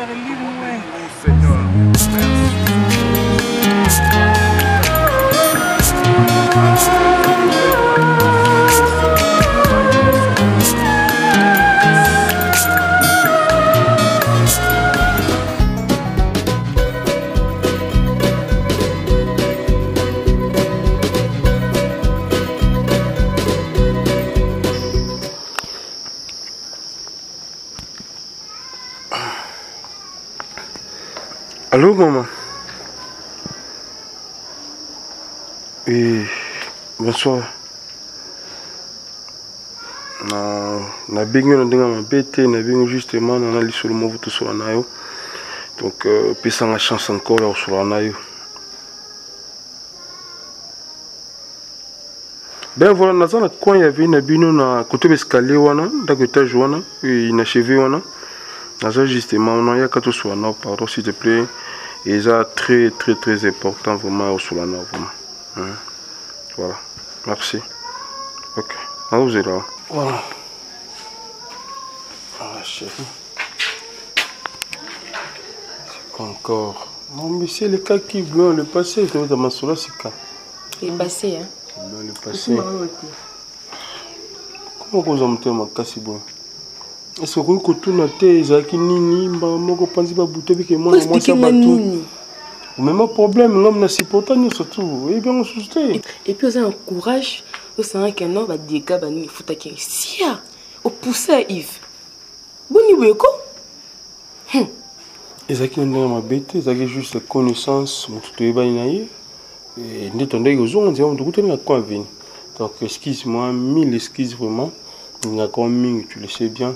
Allô, maman. Oui, bonsoir. Na bingi na dinga mabete, na bingi justement na nali sur le mot tout sur la nayo. Donc pesa nga chance encore sur la nayo. Ben voilà, na zana coin y avait na bino na côté escalier wana, ndako étage wana, et na chevet wana. Justement, on a quatre sur la pardon, s'il te plaît. Et ça, très important, vraiment, sur la norme. Voilà, merci. Ok, alors vous êtes là. Voilà. Voilà, chérie. encore. Mon monsieur, le cas qui vient le passé, c'est dans ma sola, c'est cas. Le passé, hein? Le passé. Comment vous avez mon cas si bon? Est-ce que vous avez dit que vous avez dit que vous avez dit que vous même problème, l'homme n'a supporté surtout. Et bien, on se soutient. Et puis, on encourage, on sent qu'un homme va dire que nous faut qu'il y ait on pousse à Yves. Bon, il y a quoi? Et ça qui est ma bête, ça qui est juste connaissance, mon tout est banni. Et n'étendez aux gens, on dit on doit goûter la convaincre. Donc, excuse-moi, mille excuses vraiment. Il y a quand même, tu le sais bien.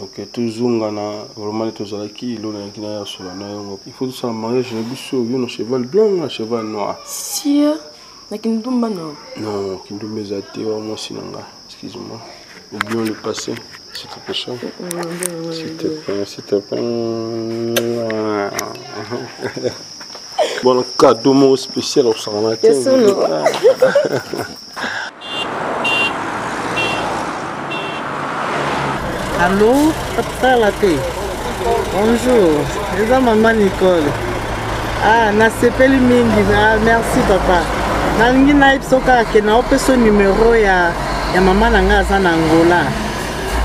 Donc toujours on a vraiment les choses qui l'ont qui n'a sur la noire il faut tout ça mariage je n'ai sauvé un cheval blanc un cheval noir si na kindumba non non kindumba zati wa moi sinanga excuse-moi oublions le passé c'était pas ça c'était pas bon cadeau mot spécial au sanata allô, papa Laté. Bonjour, je suis maman Nicole. Ah, na sepeli mingi. Ah, merci papa. Nangi na ipsoka ke na opeso numéro ya maman nanga za na Angola.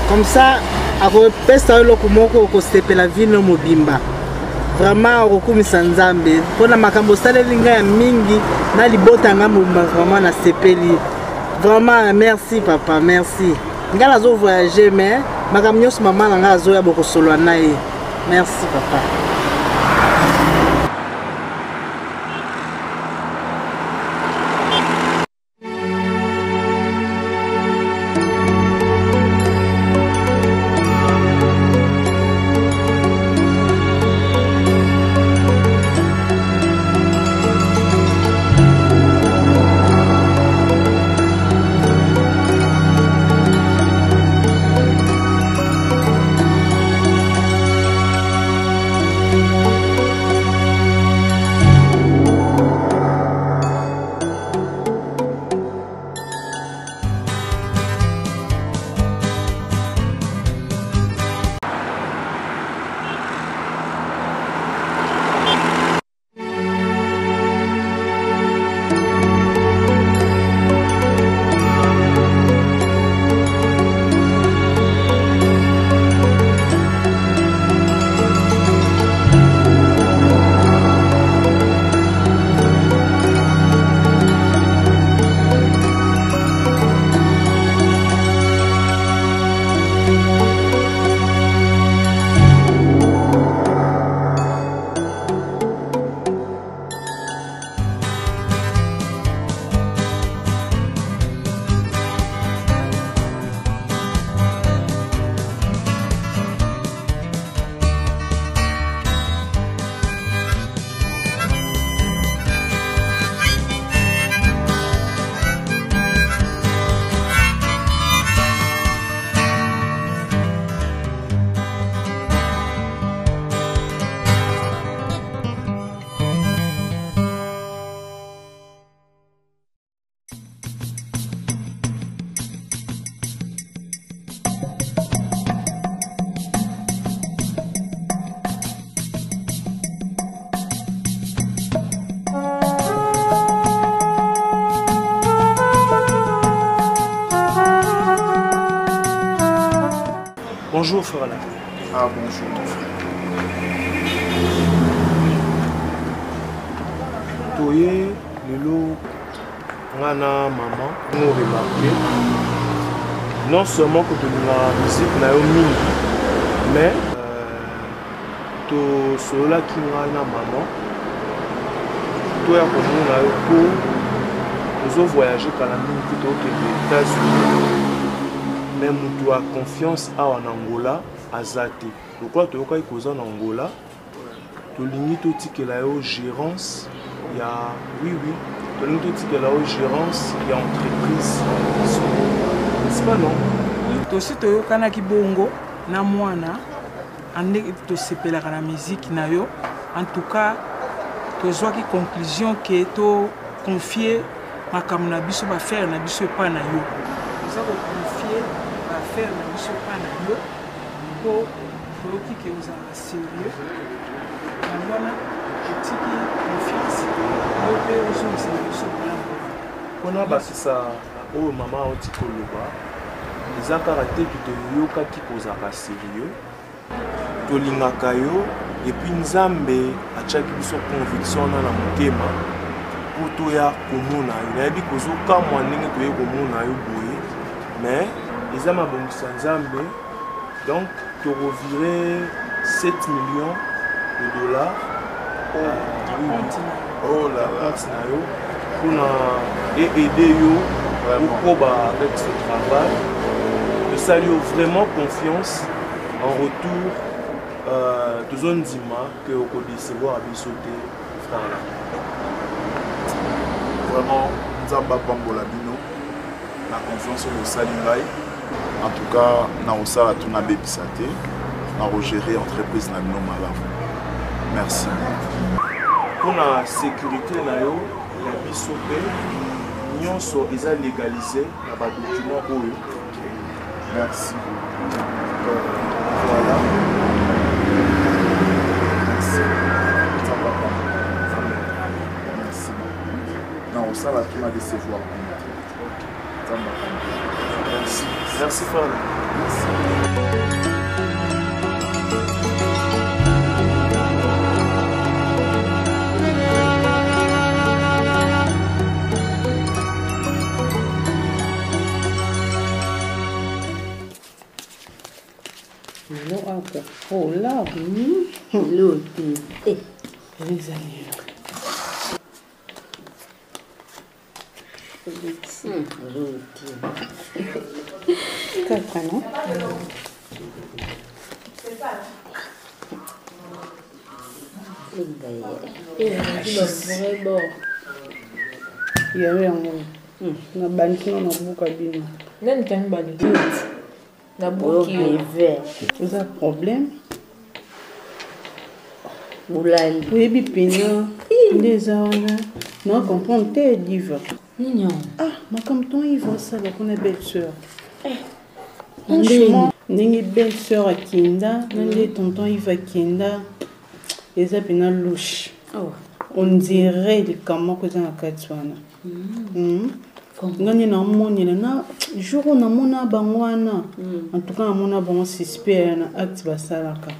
Comme ça, ako pesa lo kumoko ko sepela vino mobimba. Vraiment ko kumisa nzambe. Pona makambo sale linga ya mingi na libota nga mobimba vraiment na sepeli. Vraiment merci papa, merci. Ngala zo voyager mais madame Nyos, maman, on a zoé beaucoup solo naï. Merci, papa. Bonjour frère. Ah bonjour mon frère. Toyé, Lilo, Nana, maman, nous remarqué. Non seulement que de la musique n'a eu mini, mais tout cela qui n'a eu maman, tout est pour nous là pour nous voyager qu'à la mine plutôt que les États-Unis. Même tu as confiance à en Angola, à Zate. Donc quand tu es causé en Angola, tu lignes tout ce qu'il a eu gérance, il y a oui, tu lignes tout ce qu'il a eu gérance, il y a entreprise, c'est pas non. Toi aussi tu es cana qui bongo, na moana, en est tu sais pas la musique na yo. En tout cas, tu vois qui conclusion que tu confié ma kamna biso va faire na biso pas na yo. Nous avons confié à faire la mission pour que nous soyons sérieux. Bwana kitiki confiance mope osunze sokala kona basisa oyo mama otikoloba ezaka raté kitoyoka kikozaka sérieux tolingaka yo et puis nzambe achaki biso conviction na motema poto ya komona yo nayebi kozoka mwa ndenge toye komona yo boye mais eza mabongisa nzambe donc tu revirais 7 millions de $ oh la taxe nayo pour aider yo avec ce travail. Je salue vraiment confiance en retour de zone d'ima que au côté de voir à sauter vraiment nous avons bambola bino la confiance au salurai. En tout cas, nous avons tout bébisaté, nous avons géré l'entreprise. Merci. Pour la sécurité, nous avons sauvé, nous avons légalisé les documents. Merci beaucoup. Voilà. Merci. Merci beaucoup. Nous avons tout recevoir. Merci. Merci Paul. Merci. Oh là, l'autre. Les amis. C'est un problème. Oui, bipignon. Désormais, non, comprends, t'es diva. Non. Ah, mais comme ton Yvan, ça va qu'on est belle sœur. Franchement, n'est belle sœur à Kinda, n'est tonton Yvan Kinda, les apénas louches. On dirait les camans que dans la Katsuana. Gagné dans mon na jour on a mon abangwana en tout cas mon abang suspect un acte basalaka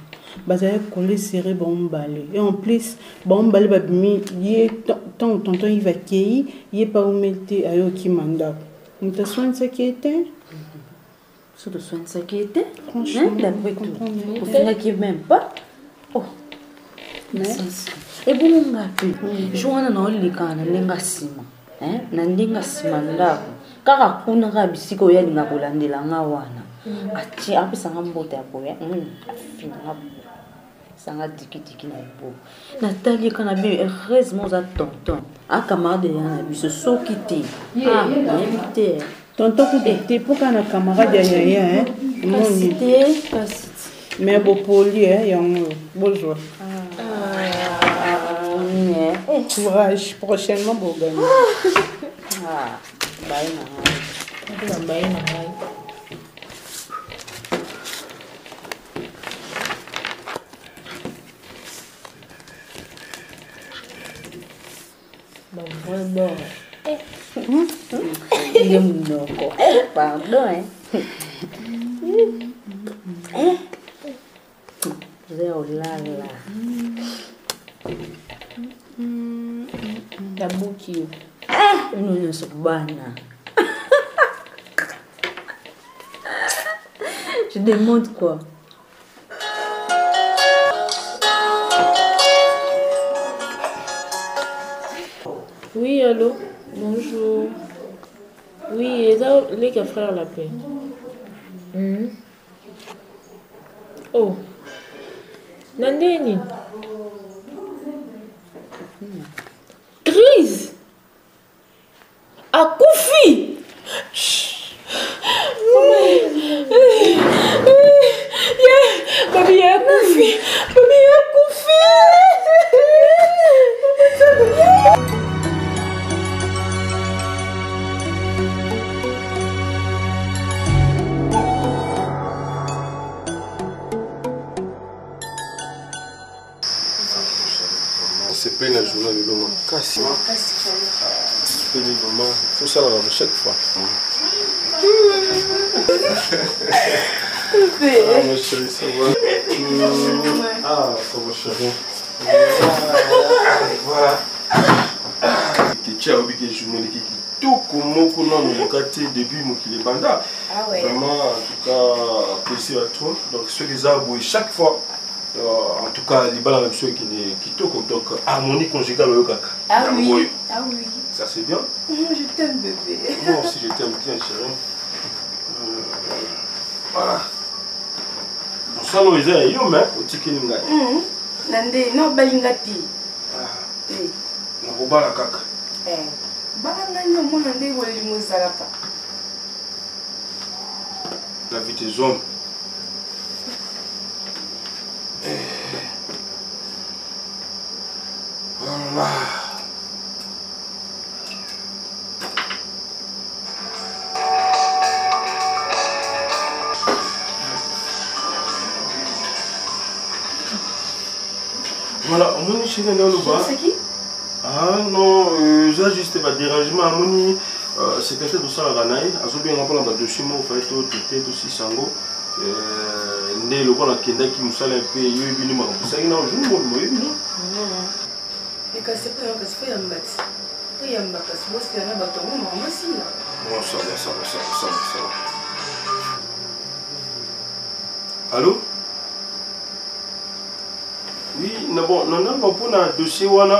basaya collé serré bon balé et en plus bon balé babimi yé tant tonton il va kei yé pas au mettez ayo qui manda on te soigne ça qui était ça te soigne ça qui était franchement d'après tout on fait qui même pas oh mais et bon on a pu joana non les cannes les gassima. Nandinga simanda kaka kuna ka bisiko ya dinga kolandela nga wana ati apesa nga mbote apo ya afina nga sanga dikidiki na bo Nathalie kana be heureusement za tonton a camarade ya na biso soki te ah invité tonton ku dete poka na camarade ya ya hein moni mais bo poli ya ngo bonjour courage, prochainement Bourgogne. Ah, bye maman. Bye maman. Bon, bon, bon. Il est mon oncle. Pardon, hein. Zéro là, là. La bouquille. Nous ne sommes pas là. Je demande quoi? Oui, allô? Bonjour. Oui, les frères l'appellent. Oh. Nandini. Crise à Koufi. Baby à Koufi. Baby à Koufi. peine à journée de l'homme. Casse. Il faut ça dans chaque fois. Ah, ma chérie, ça va. Ah, ça va, chérie. Voilà. Tu as oublié que je me dis tout comme mon quartier début mon qui les bandas. Vraiment, en tout cas, plaisir à toi. Donc, ceux qui ont chaque fois. En tout cas, les balles qui sont donc harmonie conjugale au Kaka. Ah oui. Ah oui. Ça c'est bien. Je t'aime bébé. Moi aussi je t'aime bien chérie. Voilà. Bon ça nous est un homme hein. Au tikininga. Nande non balingati. Ah. Na robala Kaka. Balanga non mon nande wali mozalaka. La vie des hommes. Voilà. Voilà, on est chez les Nanoba. C'est qui? Ah non, j'ai juste un dérangement. Amoni, secrétaire de Salaganaï, à Zoubien, on a deux chemins, on fait tout, tout, six sango. Né le bon à Kenda qui nous sale un peu, il y a eu une marque. Ça y est, non, je ne m'en veux pas. Et quand c'est pas un casse, il y a un bac. Il y a un bac, c'est un bateau, maman aussi. Bon, ça va, ça va, ça va, ça va, ça va. Allô? Oui, bon, non, non, non, pour un dossier, on a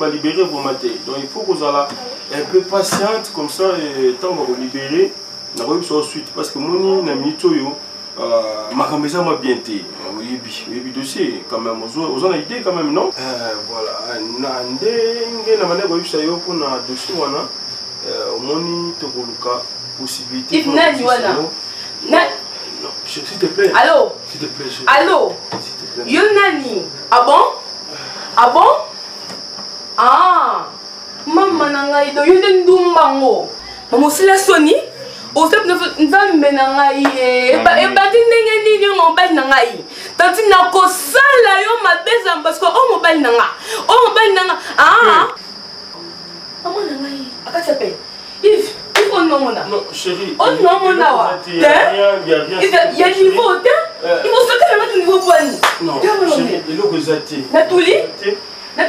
nous libérer vos matins. Donc il faut que vous allez un peu patiente, comme ça, et tant qu'on va vous libérer. Na boyi so suite parce que moni na mito yo makameza ma bienté oui dossier quand même vous en avez idée quand même non voilà ndenge na mané boyi sayo pour na dossier wana moni to koluka possibilité if na diwana na non s'il te plaît allô s'il te plaît allô Yonani ah bon ah bon ah maman nanga ido yende ndumbango maman c'est la Sony. Au fait, nous sommes menangai et parce que on mobile nanga, on mobile nanga. Ah, comment Yves, on n'a non chérie. On n'a mon awa. Il y a niveau il faut sauter le niveau poignet. Non. Chérie, il faut que j'attire. Nathalie,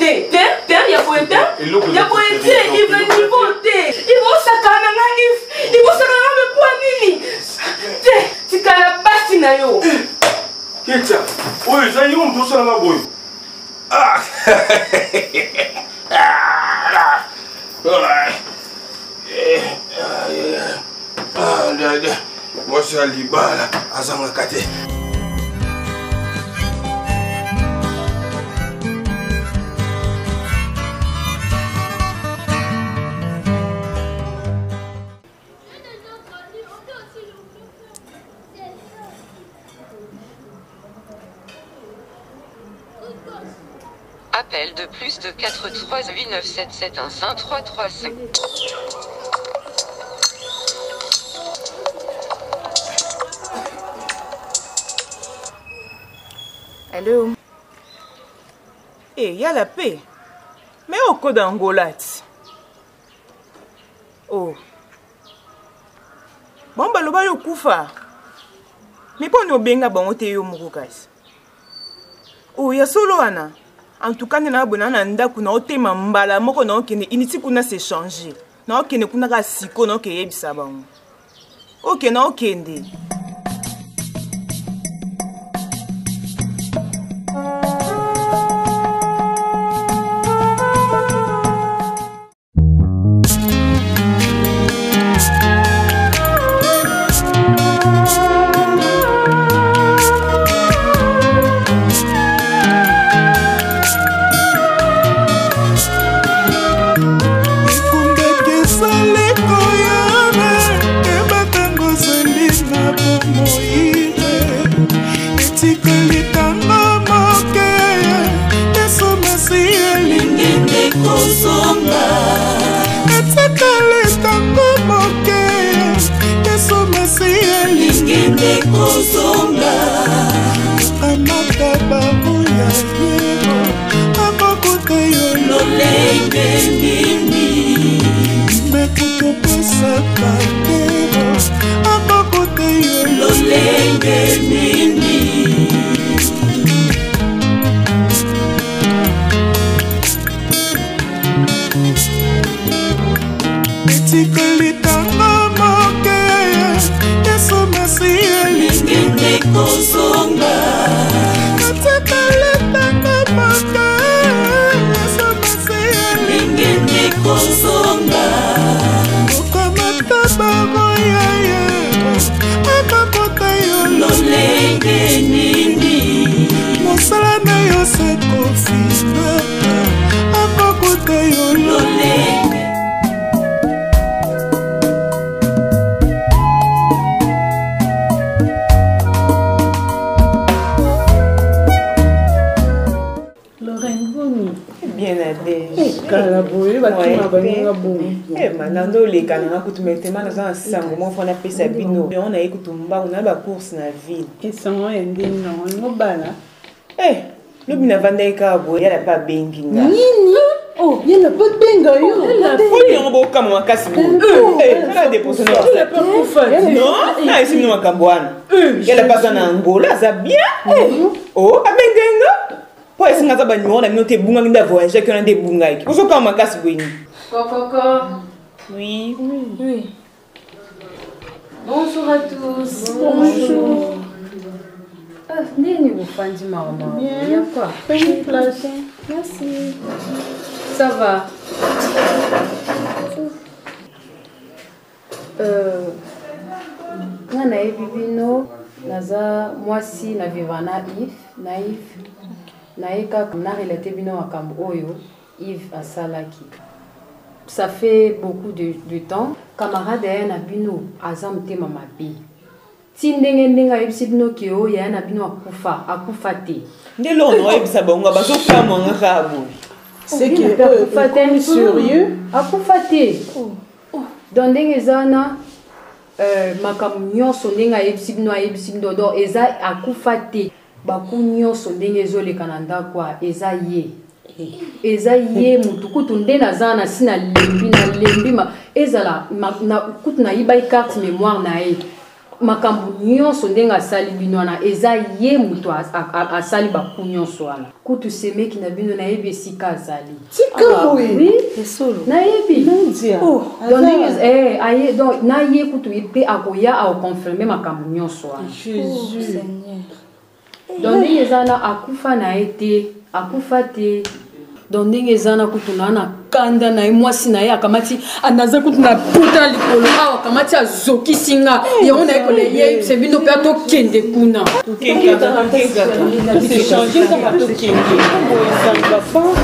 il y a pour être, il y a pour il va niveauter, il va s'accaler, il va s'accaler mais pour tu la yo. Qu'est-ce que oui, ça y on ça là boy. Ah, ah, appel de plus de 438 977 15 335. Allô. Eh, il y a la paix. Mais au code d'Angolat. Oh. Bon, bah, le bas, il koufa. Mais pour nous, bien, bon, on te yo moukoukas. Oh, il y a solo, Anna. En tout cas, nous avons un peu de temps, nous avons un peu de temps, nous avons changé. Nous avons un peu de temps, nous avons un peu de temps. Ok, nous avons un peu de temps. Lingi de kuzonga, kama tababu ya maperos akakoteyo los tenges nini etikalita mamoke yesu masiye lingine kosonga katekalita mamoke yesu masiye lingine kosonga Pourquoi est-ce que nous avons voyagé avec des bungaïs? Pourquoi on m'a cassé? Oui, oui. Bonjour à tous. Bonjour. N'est-ce pas du maman? Bien, quoi? Merci. Ça va? Moi, si je vivais naïf. Naïka, comme Yves à Salaki. Ça fait beaucoup de temps. Camarade a bino azam te mamabi. Tindenge ndinga ibsibno kio ya na bino akufa akufate. Ndelo no ibsa bonga bazoka manga abo. C'est que fatem sérieux akufate. Dondenge zana makam nyonso ndinga ibsibno do eza akufate. Bakunyo sondenge zo le Canada kwa ezaye ezaye mutukutunde na zana sina lembi ma ezala na kutuna iba carte mémoire na e makambu nyonso ndenga sali bino na ezaye mutu a sali bakunyo soana kutu semeki na bino na ebi sika sali tika oui na ebi donc aye donc na ye kutu ipe akoya a confirmer makambu nyonso soana Jésus Dondenge zana akufa na ete akufate dondenge zana kutuna na kanda na mwasi na ya kamati anaza kutuna puta likolo awa kamati azoki singa ya ona iko le ye se bino pe to kende kuna kende na kenda na changer ça va to kende boy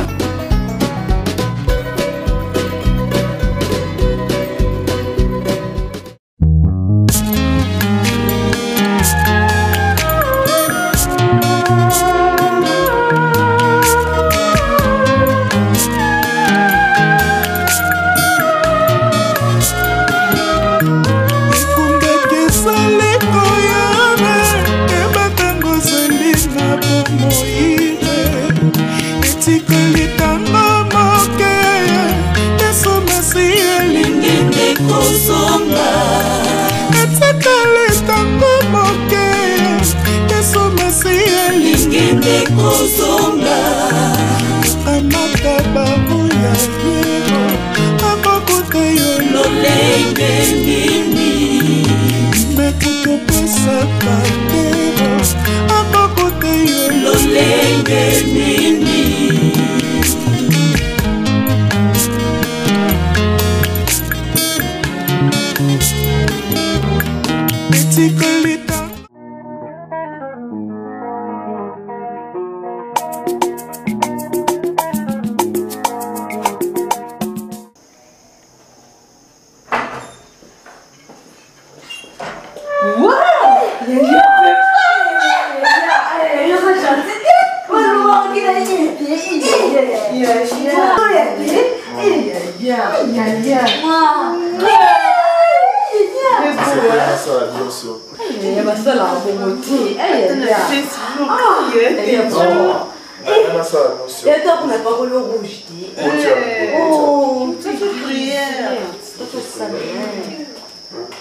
Ok.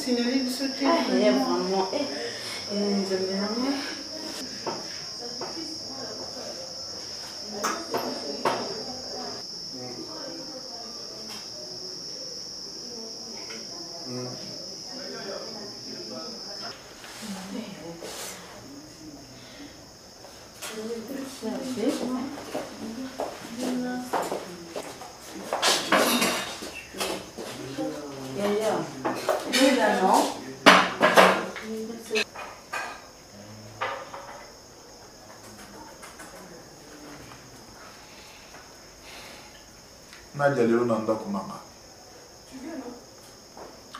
C'est une vie de sauter. Ah, il est vraiment. J'aime bien. Tu viens non?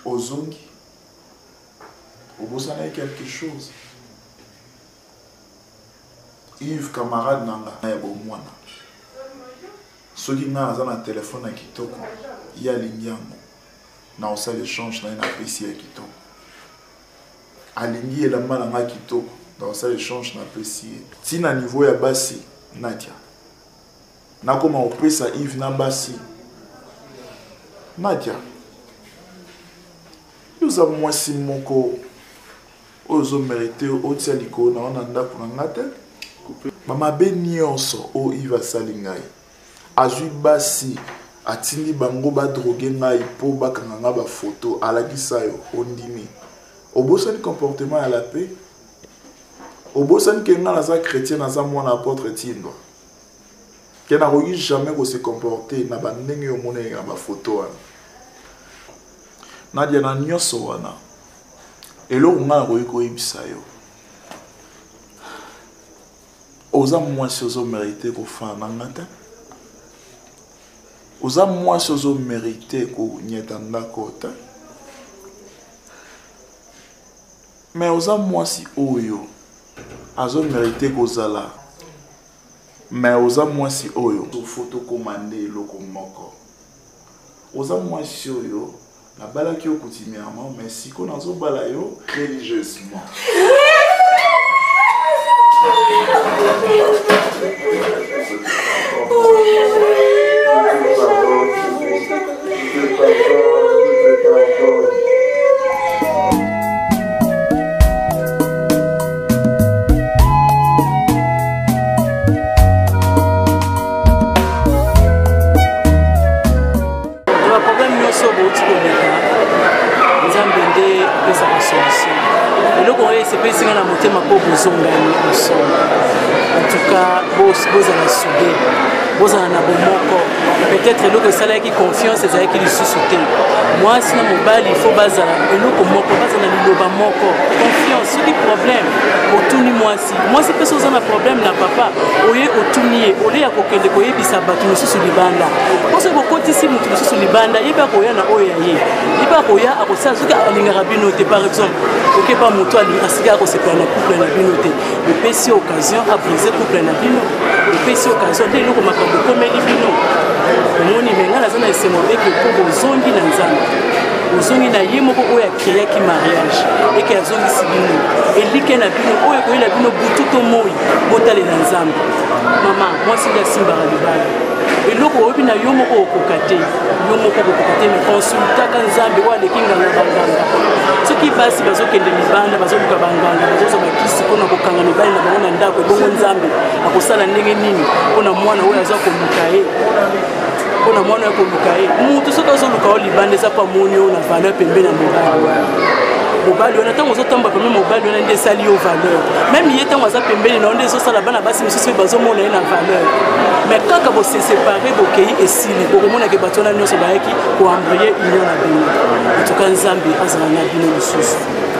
Au Zongi, au Bosana, il y a quelque chose. Yves, camarade, Nanga, il y a bon moine. Ceux qui n'ont pas de téléphone à Kitoko, il y a l'Indian. Dans ça, l'échange, il y a apprécié à Kitoko. À l'Indian, il y a mal à Kitoko. Dans ça, l'échange, il y a apprécié. Si dans le niveau, il y a Bassi, Nadia. Na koma opesa Yves na basi. Nadia. Yuza mwasi moko ozo mérité otia liko na ona ndako na ngate. Mama benionso o Yves asali ngai. Azwi basi atindi bango ba droguer ngai po ba kanga ba photo alakisa yo ondimi. Obosani comportement à la paix. Obosani kenga na za chrétien na za mwana apôtre Tindo. Qui n'a jamais se comporter, n'a pas de photo. Nadia n'a rien soana. Et l'eau n'a rien sayo. Osa moins sozo mérité qu'au fin d'un matin. Osa moins sozo mérité qu'au n'y est en la côte. Mais osa moins si oyo. Azo mérité qu'au zala. Mais aux amours si oyo, tu photo commandé le comoko. Aux amours si oyo, la bala qui est continuellement, mais si qu'on a zo balayo religieusement. Peut-être que ça a qui confiance, c'est ça qui lui suscite. Moi, si dans mon bal, il faut bazar. Et nous, comme moi, bazar, nous devons manquer confiance. C'est des problèmes. Au tourni moi si. Moi, c'est parce que on a problème là, papa. Oye, au tourni, oye à coquer de coyer, puis ça bat nous sur les bandes là. Parce que beaucoup ici, nous tous sur les bandes là, il va coyer na oye aye. Il va coyer à cause ça. Jusqu'à l'ingérabine noté par exemple. Ok, pas mon toit, lui, à ce gars, on se prend la coupe la binoté. Le PC occasion à briser coupe la binoté. Le PC occasion, dès nous, on m'a comme le comédie binoté. Mon immense raison est semblée que pour les zones qui n'ont zones n'a rien mon coco est créé qui mariage et que les zones ici et lui qui n'a plus au et qu'il a plus nos boutons au moi botter les ensemble maman moi c'est la simbarabibal et le coco il n'a rien mon coco cocaté mais consulter quand zambi ou les kinga ce qui passe parce que des bandes parce que kabanganga parce que qui se connaît pour kanga mobile na bango na ndako bongo zambi akosala ndenge nini pona mwana oyo azako mukae pour la monnaie pour nous tous ceux qui sont locaux libanais ça pas monio la valeur pembé na mobile on attend aux autres temps comme mobile on a des sali aux valeurs même il est en whatsapp pembé on des autres là bas la base mais c'est pas au monnaie la valeur mais quand vous se séparez vos pays et si les pour monnaie que bateau là nous se bailler qui pour envoyer une la bino en tout cas Zambie à Zambie bino le sous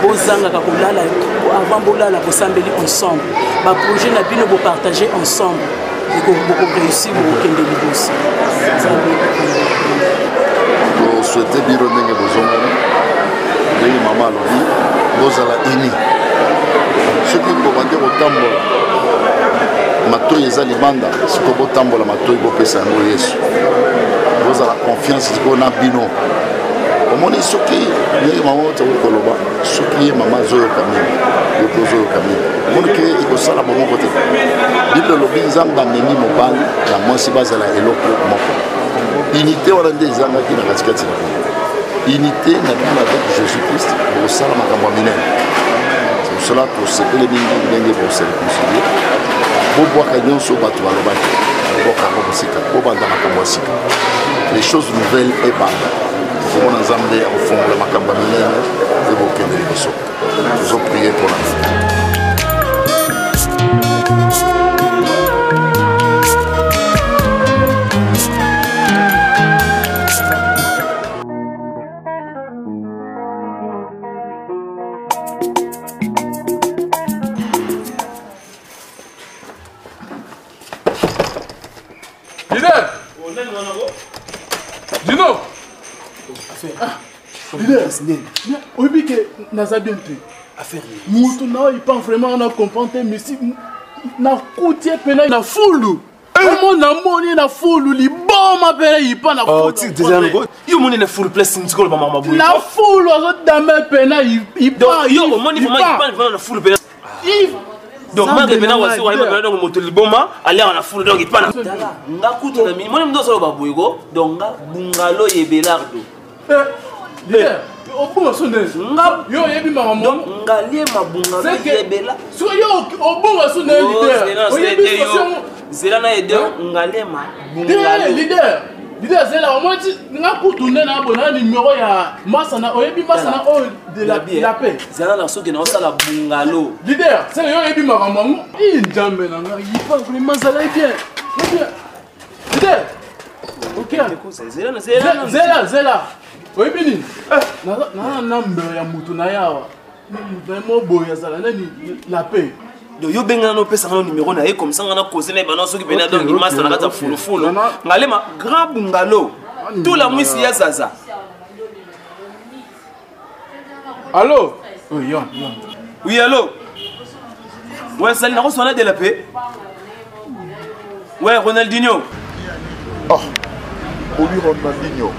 bozanga kakolala avant bolala pour s'embellir ensemble ba projet na bino pour partager ensemble. Je souhaitais dire que nous sommes unis. Ceux qui commandent au tambour, mato yeza libanda, si vous tambour, mato yebo pesa no yesu. Vous avez la confiance qu'on a bino. Au moins, ceux qui sont maman, ceux qui sont maman, zoyo kamini. Le projet camion. Mon créé et que ça la bonne côté. Bible l'obéissance d'amener mon bal, la moins si bas à la éloque. Unité hollandaise, qui n'a pas de unité naturellement avec Jésus-Christ pour ça la magamamine. C'est pour cela que c'est que les biens pour se réconcilier. Pour boire cagnon sur bateau à l'objet. Pour carreau aussi pour bande à camoisi. Les choses nouvelles et bande. Pour on ensemble au fond la magamamine et pour que les choses. Nous avons prié pour la affaire il pense vraiment on a compris mais si na coutier pena na foulu mon amoni na foulu li bon ma pena il pas na foulu tu déjà yo moni na foulu place ni ko mama boy na foulu azo dame pena il pas yo moni mama il pas na foulu pena donc ma pena wasi wa pena donc moto li boma aller na foulu donc il pas na ngakuto na mi moni mdo so ba boy go donc bungalo yebelardo au bon son yo yebi maman ngalié mabunga zebela so yo au bon son leader yebi zela na ede ngalié mabunga leader zela au moins ngakutu na bona numéro ya masana oyebi masana o de la paix zela na soki na osala bungalo leader c'est yo yebi maman il jambe na il pas vraiment ça là bien leader OK zela oui, Béni. La paix. Yo bengano pesa na numéro na ye comme ça ngana causer na bana soki bena donc master na kata fulu fulu. Ngalema grand bungalo. Tout la musi ya zaza. Allô? Oui, yon. Oui, allô. Ouais, ça n'a pas de la paix. Ouais, Ronaldinho. Oh. Oli Ronaldinho.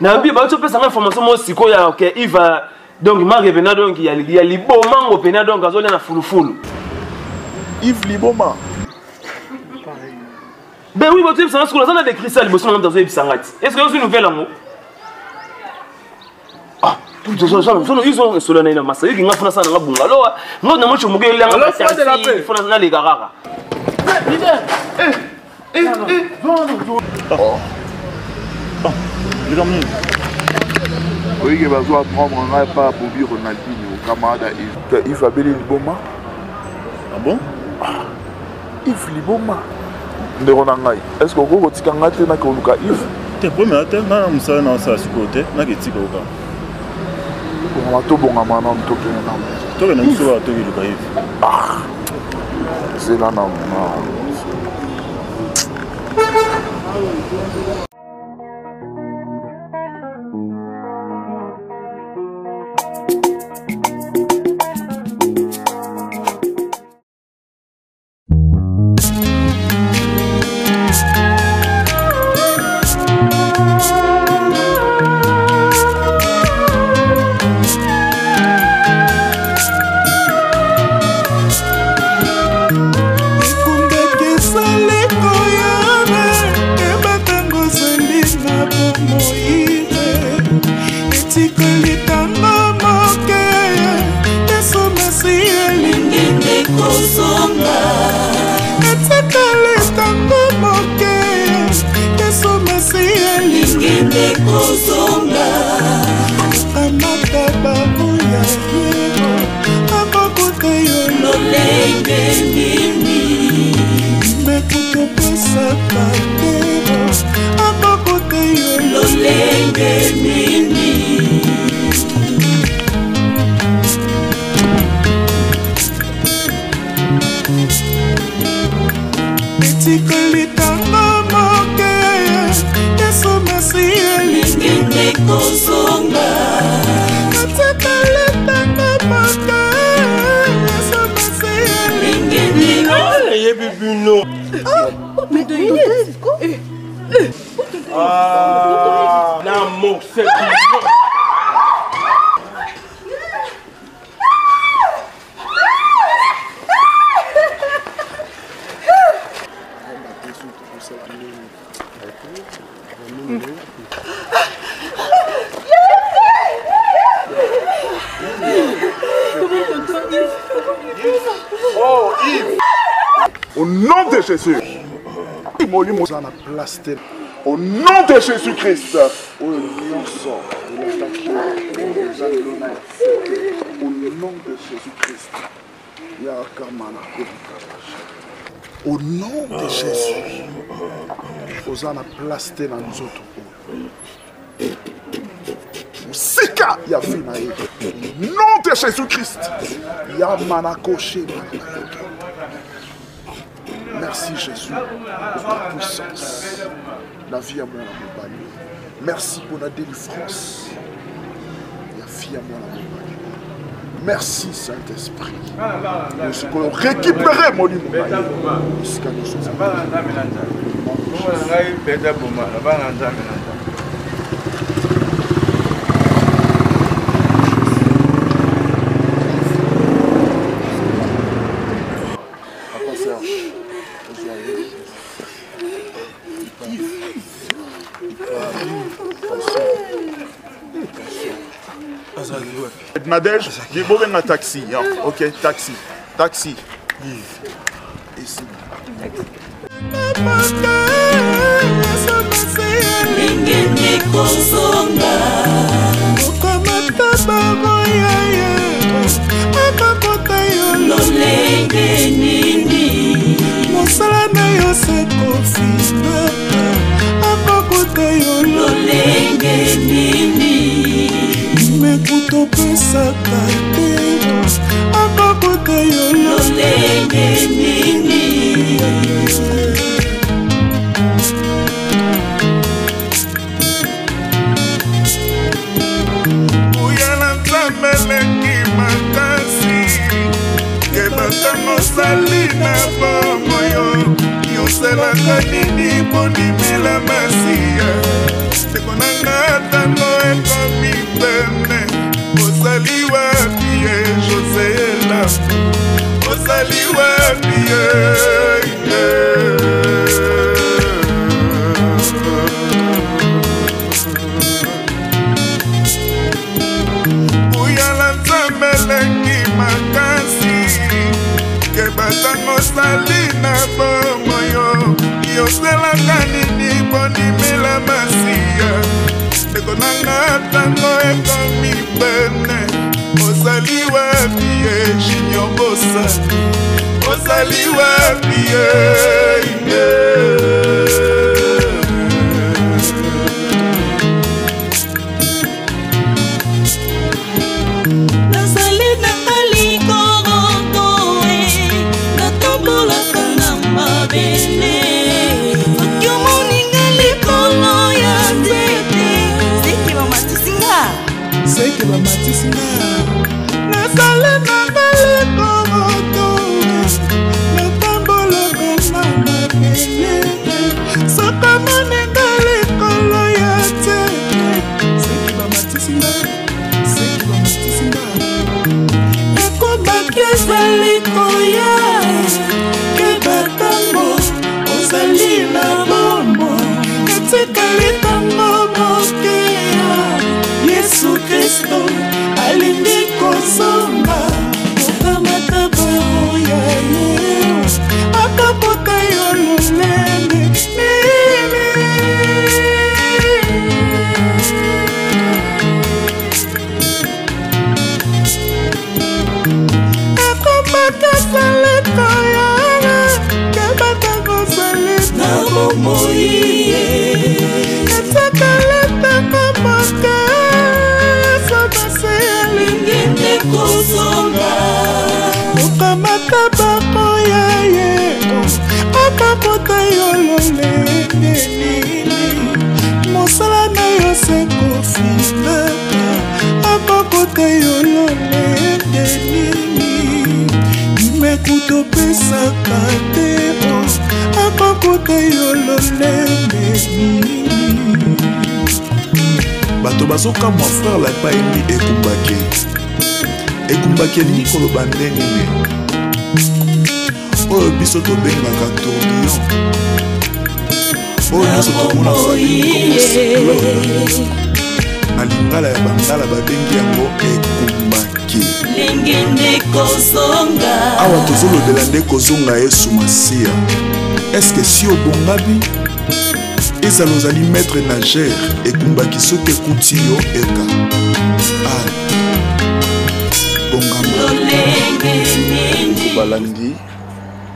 Nambi ba tu pesa information mo siko ya OK il va donc ma revena donc il y a liboma ngo pena donc azole na fulufulu Yves liboma ben oui ba tu pesa siko na de cristal boso na dans ebisangati est-ce que c'est une nouvelle ango ah tout ça ils ont solana ina masa yiki ngafuna sana ngabunga lo ngo na mo chumuke la ngala fona na le garara oui, il va falloir prendre un repas pour Bobby Ronaldinho, camarade Yves Abelé Liboma. Ah bon? Yves Liboma. Est-ce que vous avez un peu de temps pour Yves? Tu es premier, tu es un côté, tu es un peu de temps pour Yves. Tu es un peu de temps pour Yves. C'est là, non. Oh, Yves! Au nom de Jésus! Au nom de Jésus-Christ! Au nom de Jésus-Christ! Au nom de Jésus, Hosanna plasté dans nous autres. Sika, il y a vu naïe. Au nom de Jésus-Christ, il y a manakoché. Merci Jésus pour ta puissance. La vie à mon ami. Merci pour la délivrance. La vie à mon ami. Merci Saint-Esprit. Nous récupérer mon livre. Jusqu'à nous sommes. Nadège, j'ai beau un taxi, ok, taxi, taxi. Ici. Kuto pesa kate, abakote yolo lenge nini. Uyana zamele ki matasi, kebata mosali na bomoyo, yosela kani ni boni mila masia, tekona ngata no ekomi bene. Osaliwa piye Josela, Osaliwa piye. Uyala zamelengi makasi, kebata ngosali na bomoyo, yosela kani ni boni mela masia. Bazoka mon frère la pas aimé Ekumbake ni kolo bandeni ne. Oh biso to benga kato. Est-ce que si au bon habit, ils allons aller mettre nageur et combat qui saute couture et ah, bon gamin. Balandi,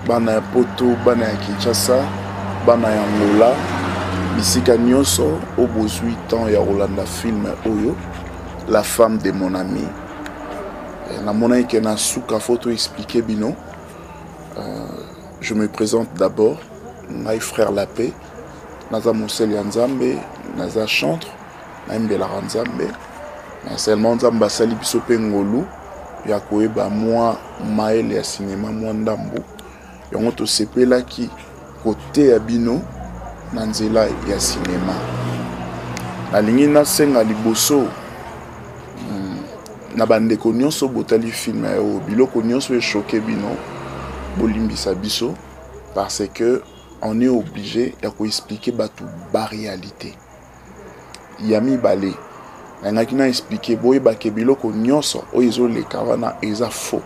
Bana Poto, Bana Kinshasa, Bana Angola, Bissika Nyoso, au bout de 8 ans, il y a Rolanda film Oyo, La Femme de Mon Ami. La monnaie qui n'a souka photo expliqué Bino. Je me présente d'abord, mon frère La Paix, Naza Moussel Yanzambe, Naza Chantre, Naïmbela Ranzambe, seulement Nzamba Sali Bisope Ngolou, Yakoeba, moi, Maël et Cinéma, moi Ndambo, Yongo Tosepe là qui, côté Abino, Nanzela et Cinéma. La ligne Nasenga Liboso, Nabande Konyoso Botali Film, Bilo Konyoso est choqué Bino. Bolimbi Sabiso, parce que on est obligé d'expliquer la réalité. Yami Balé, on a expliqué que les gens qui ont été faux.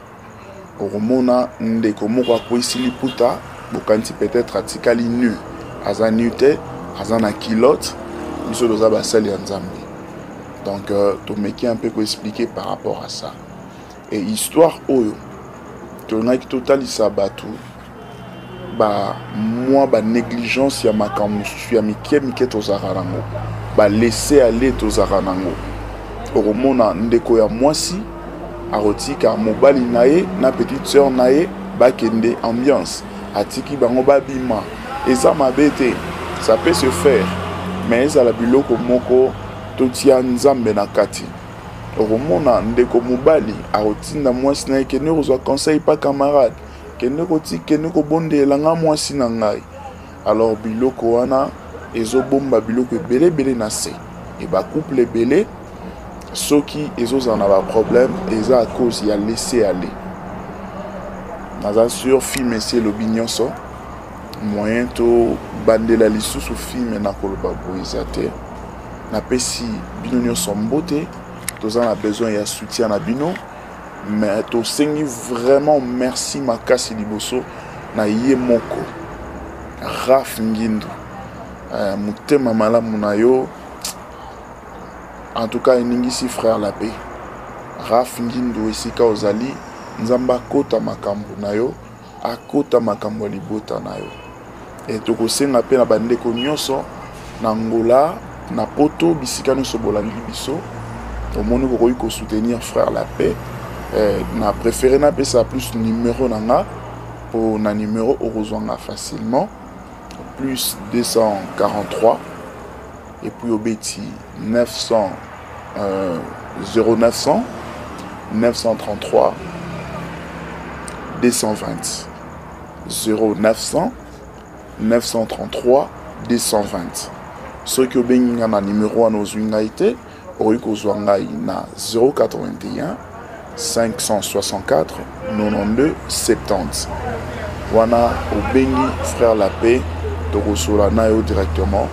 Donc, Tomeki un peu expliqué par rapport à ça. Et histoire Oyo. Tonak total isabatu ba moi ba négligence ya makamusu ya mikie tozarango ba laisser aller tozarango oromona ndeko ya mwasi arotika mobali nae na petite sœur nae ba kende ambiance atiki bango ba bima et ça mabete ça peut se faire mais ça la biloko moko totia nzambe na kati. Romona ndeko mobali arotinda mwasi na ekene ozwa conseil pa camarade kene koti kene ko bondela nga mwasi na ngai alors biloko wana ezobomba biloko ebele bele na se et ba couple ebele soki ezozana ba problème eza à cause ya laisser aller naza sur film c'est l'opinion so moyen to bandela lisusu film na koloba boisate na pesi binonyo sombote. Nous avons besoin de soutien à Bino, mais nous sommes vraiment merci Makasi Liboso, na Yemoko, Raf Ngindu, Moutema Malamunayo, en tout cas, Ningisi frère La Paix, Raf Ngindu esika ozali, Nzamba kota makambo nayo, akota makambo libota nayo. Et nous avons appelé la bande de Konyoso, Nangola, Napoto, bisika nous sommes Libiso. Au monde où il faut soutenir frère La Paix, n'a préféré n'a pas ça plus numéro nanga pour un numéro au rejoindre facilement plus 243 et puis au béti 900 0900 933 220 0900 933 220 ceux qui ont béni un numéro à nos unités. Oriko Zwangai na 081 564 92 70. Wana Obengi frère La Paix, Tokosola Nayo directement.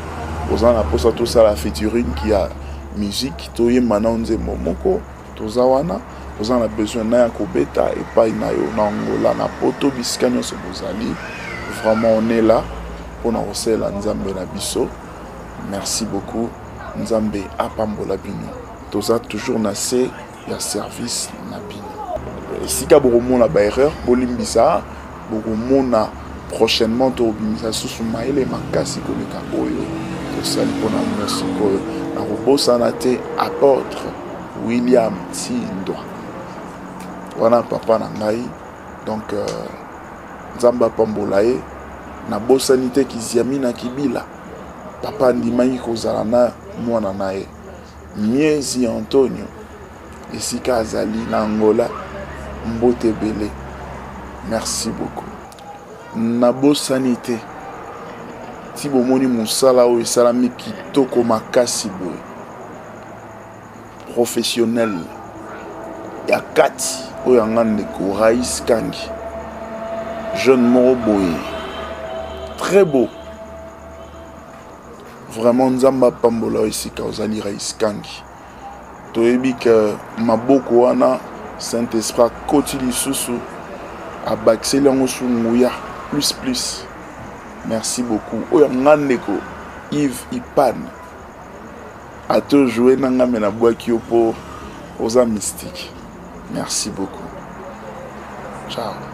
Osan a posé tout ça la featuring qui a musique, Toye Mananze Momoko, Tozawana, Osan a besoin Naya Kobeta et Pai Nayo Nangola na Poto Biscanyo Sobozali. Vraiment on est là pour nous recevoir Nzambe na biso. Merci beaucoup. Nous avons apambola bino. Nous avons toujours nassé le service na bino. Si vous avez une erreur, vous avez une erreur. Vous avez une erreur prochainement. Vous avez une erreur. Vous avez une erreur. Apôtre William Tindwa. Voilà papa nangai. Donc, nous avons apambola e. Na bo sanité ki ziami na kibila. Papa Ndimani Kozalana, Mouananae, Miezi Antonio, Esika Azali, Nangola, Mbotebele. Merci beaucoup. Nabo Sanité, Tibo Moni Moussala, Oesalami Kitoko Makasiboe, professionnel, Yakati, Oyangande Kouraïs Kangi, jeune Moroboe, très beau. vraiment nzamba pambola esika ozali raiskangi toyebi ke maboko wana Saint-Esprit koti lisusu abakiseli yango su nguya plus. Merci beaucoup. Oya ngandeko Yves Ipan a te joué nanga mena bwaki opo oza mystique. Merci beaucoup. Ciao.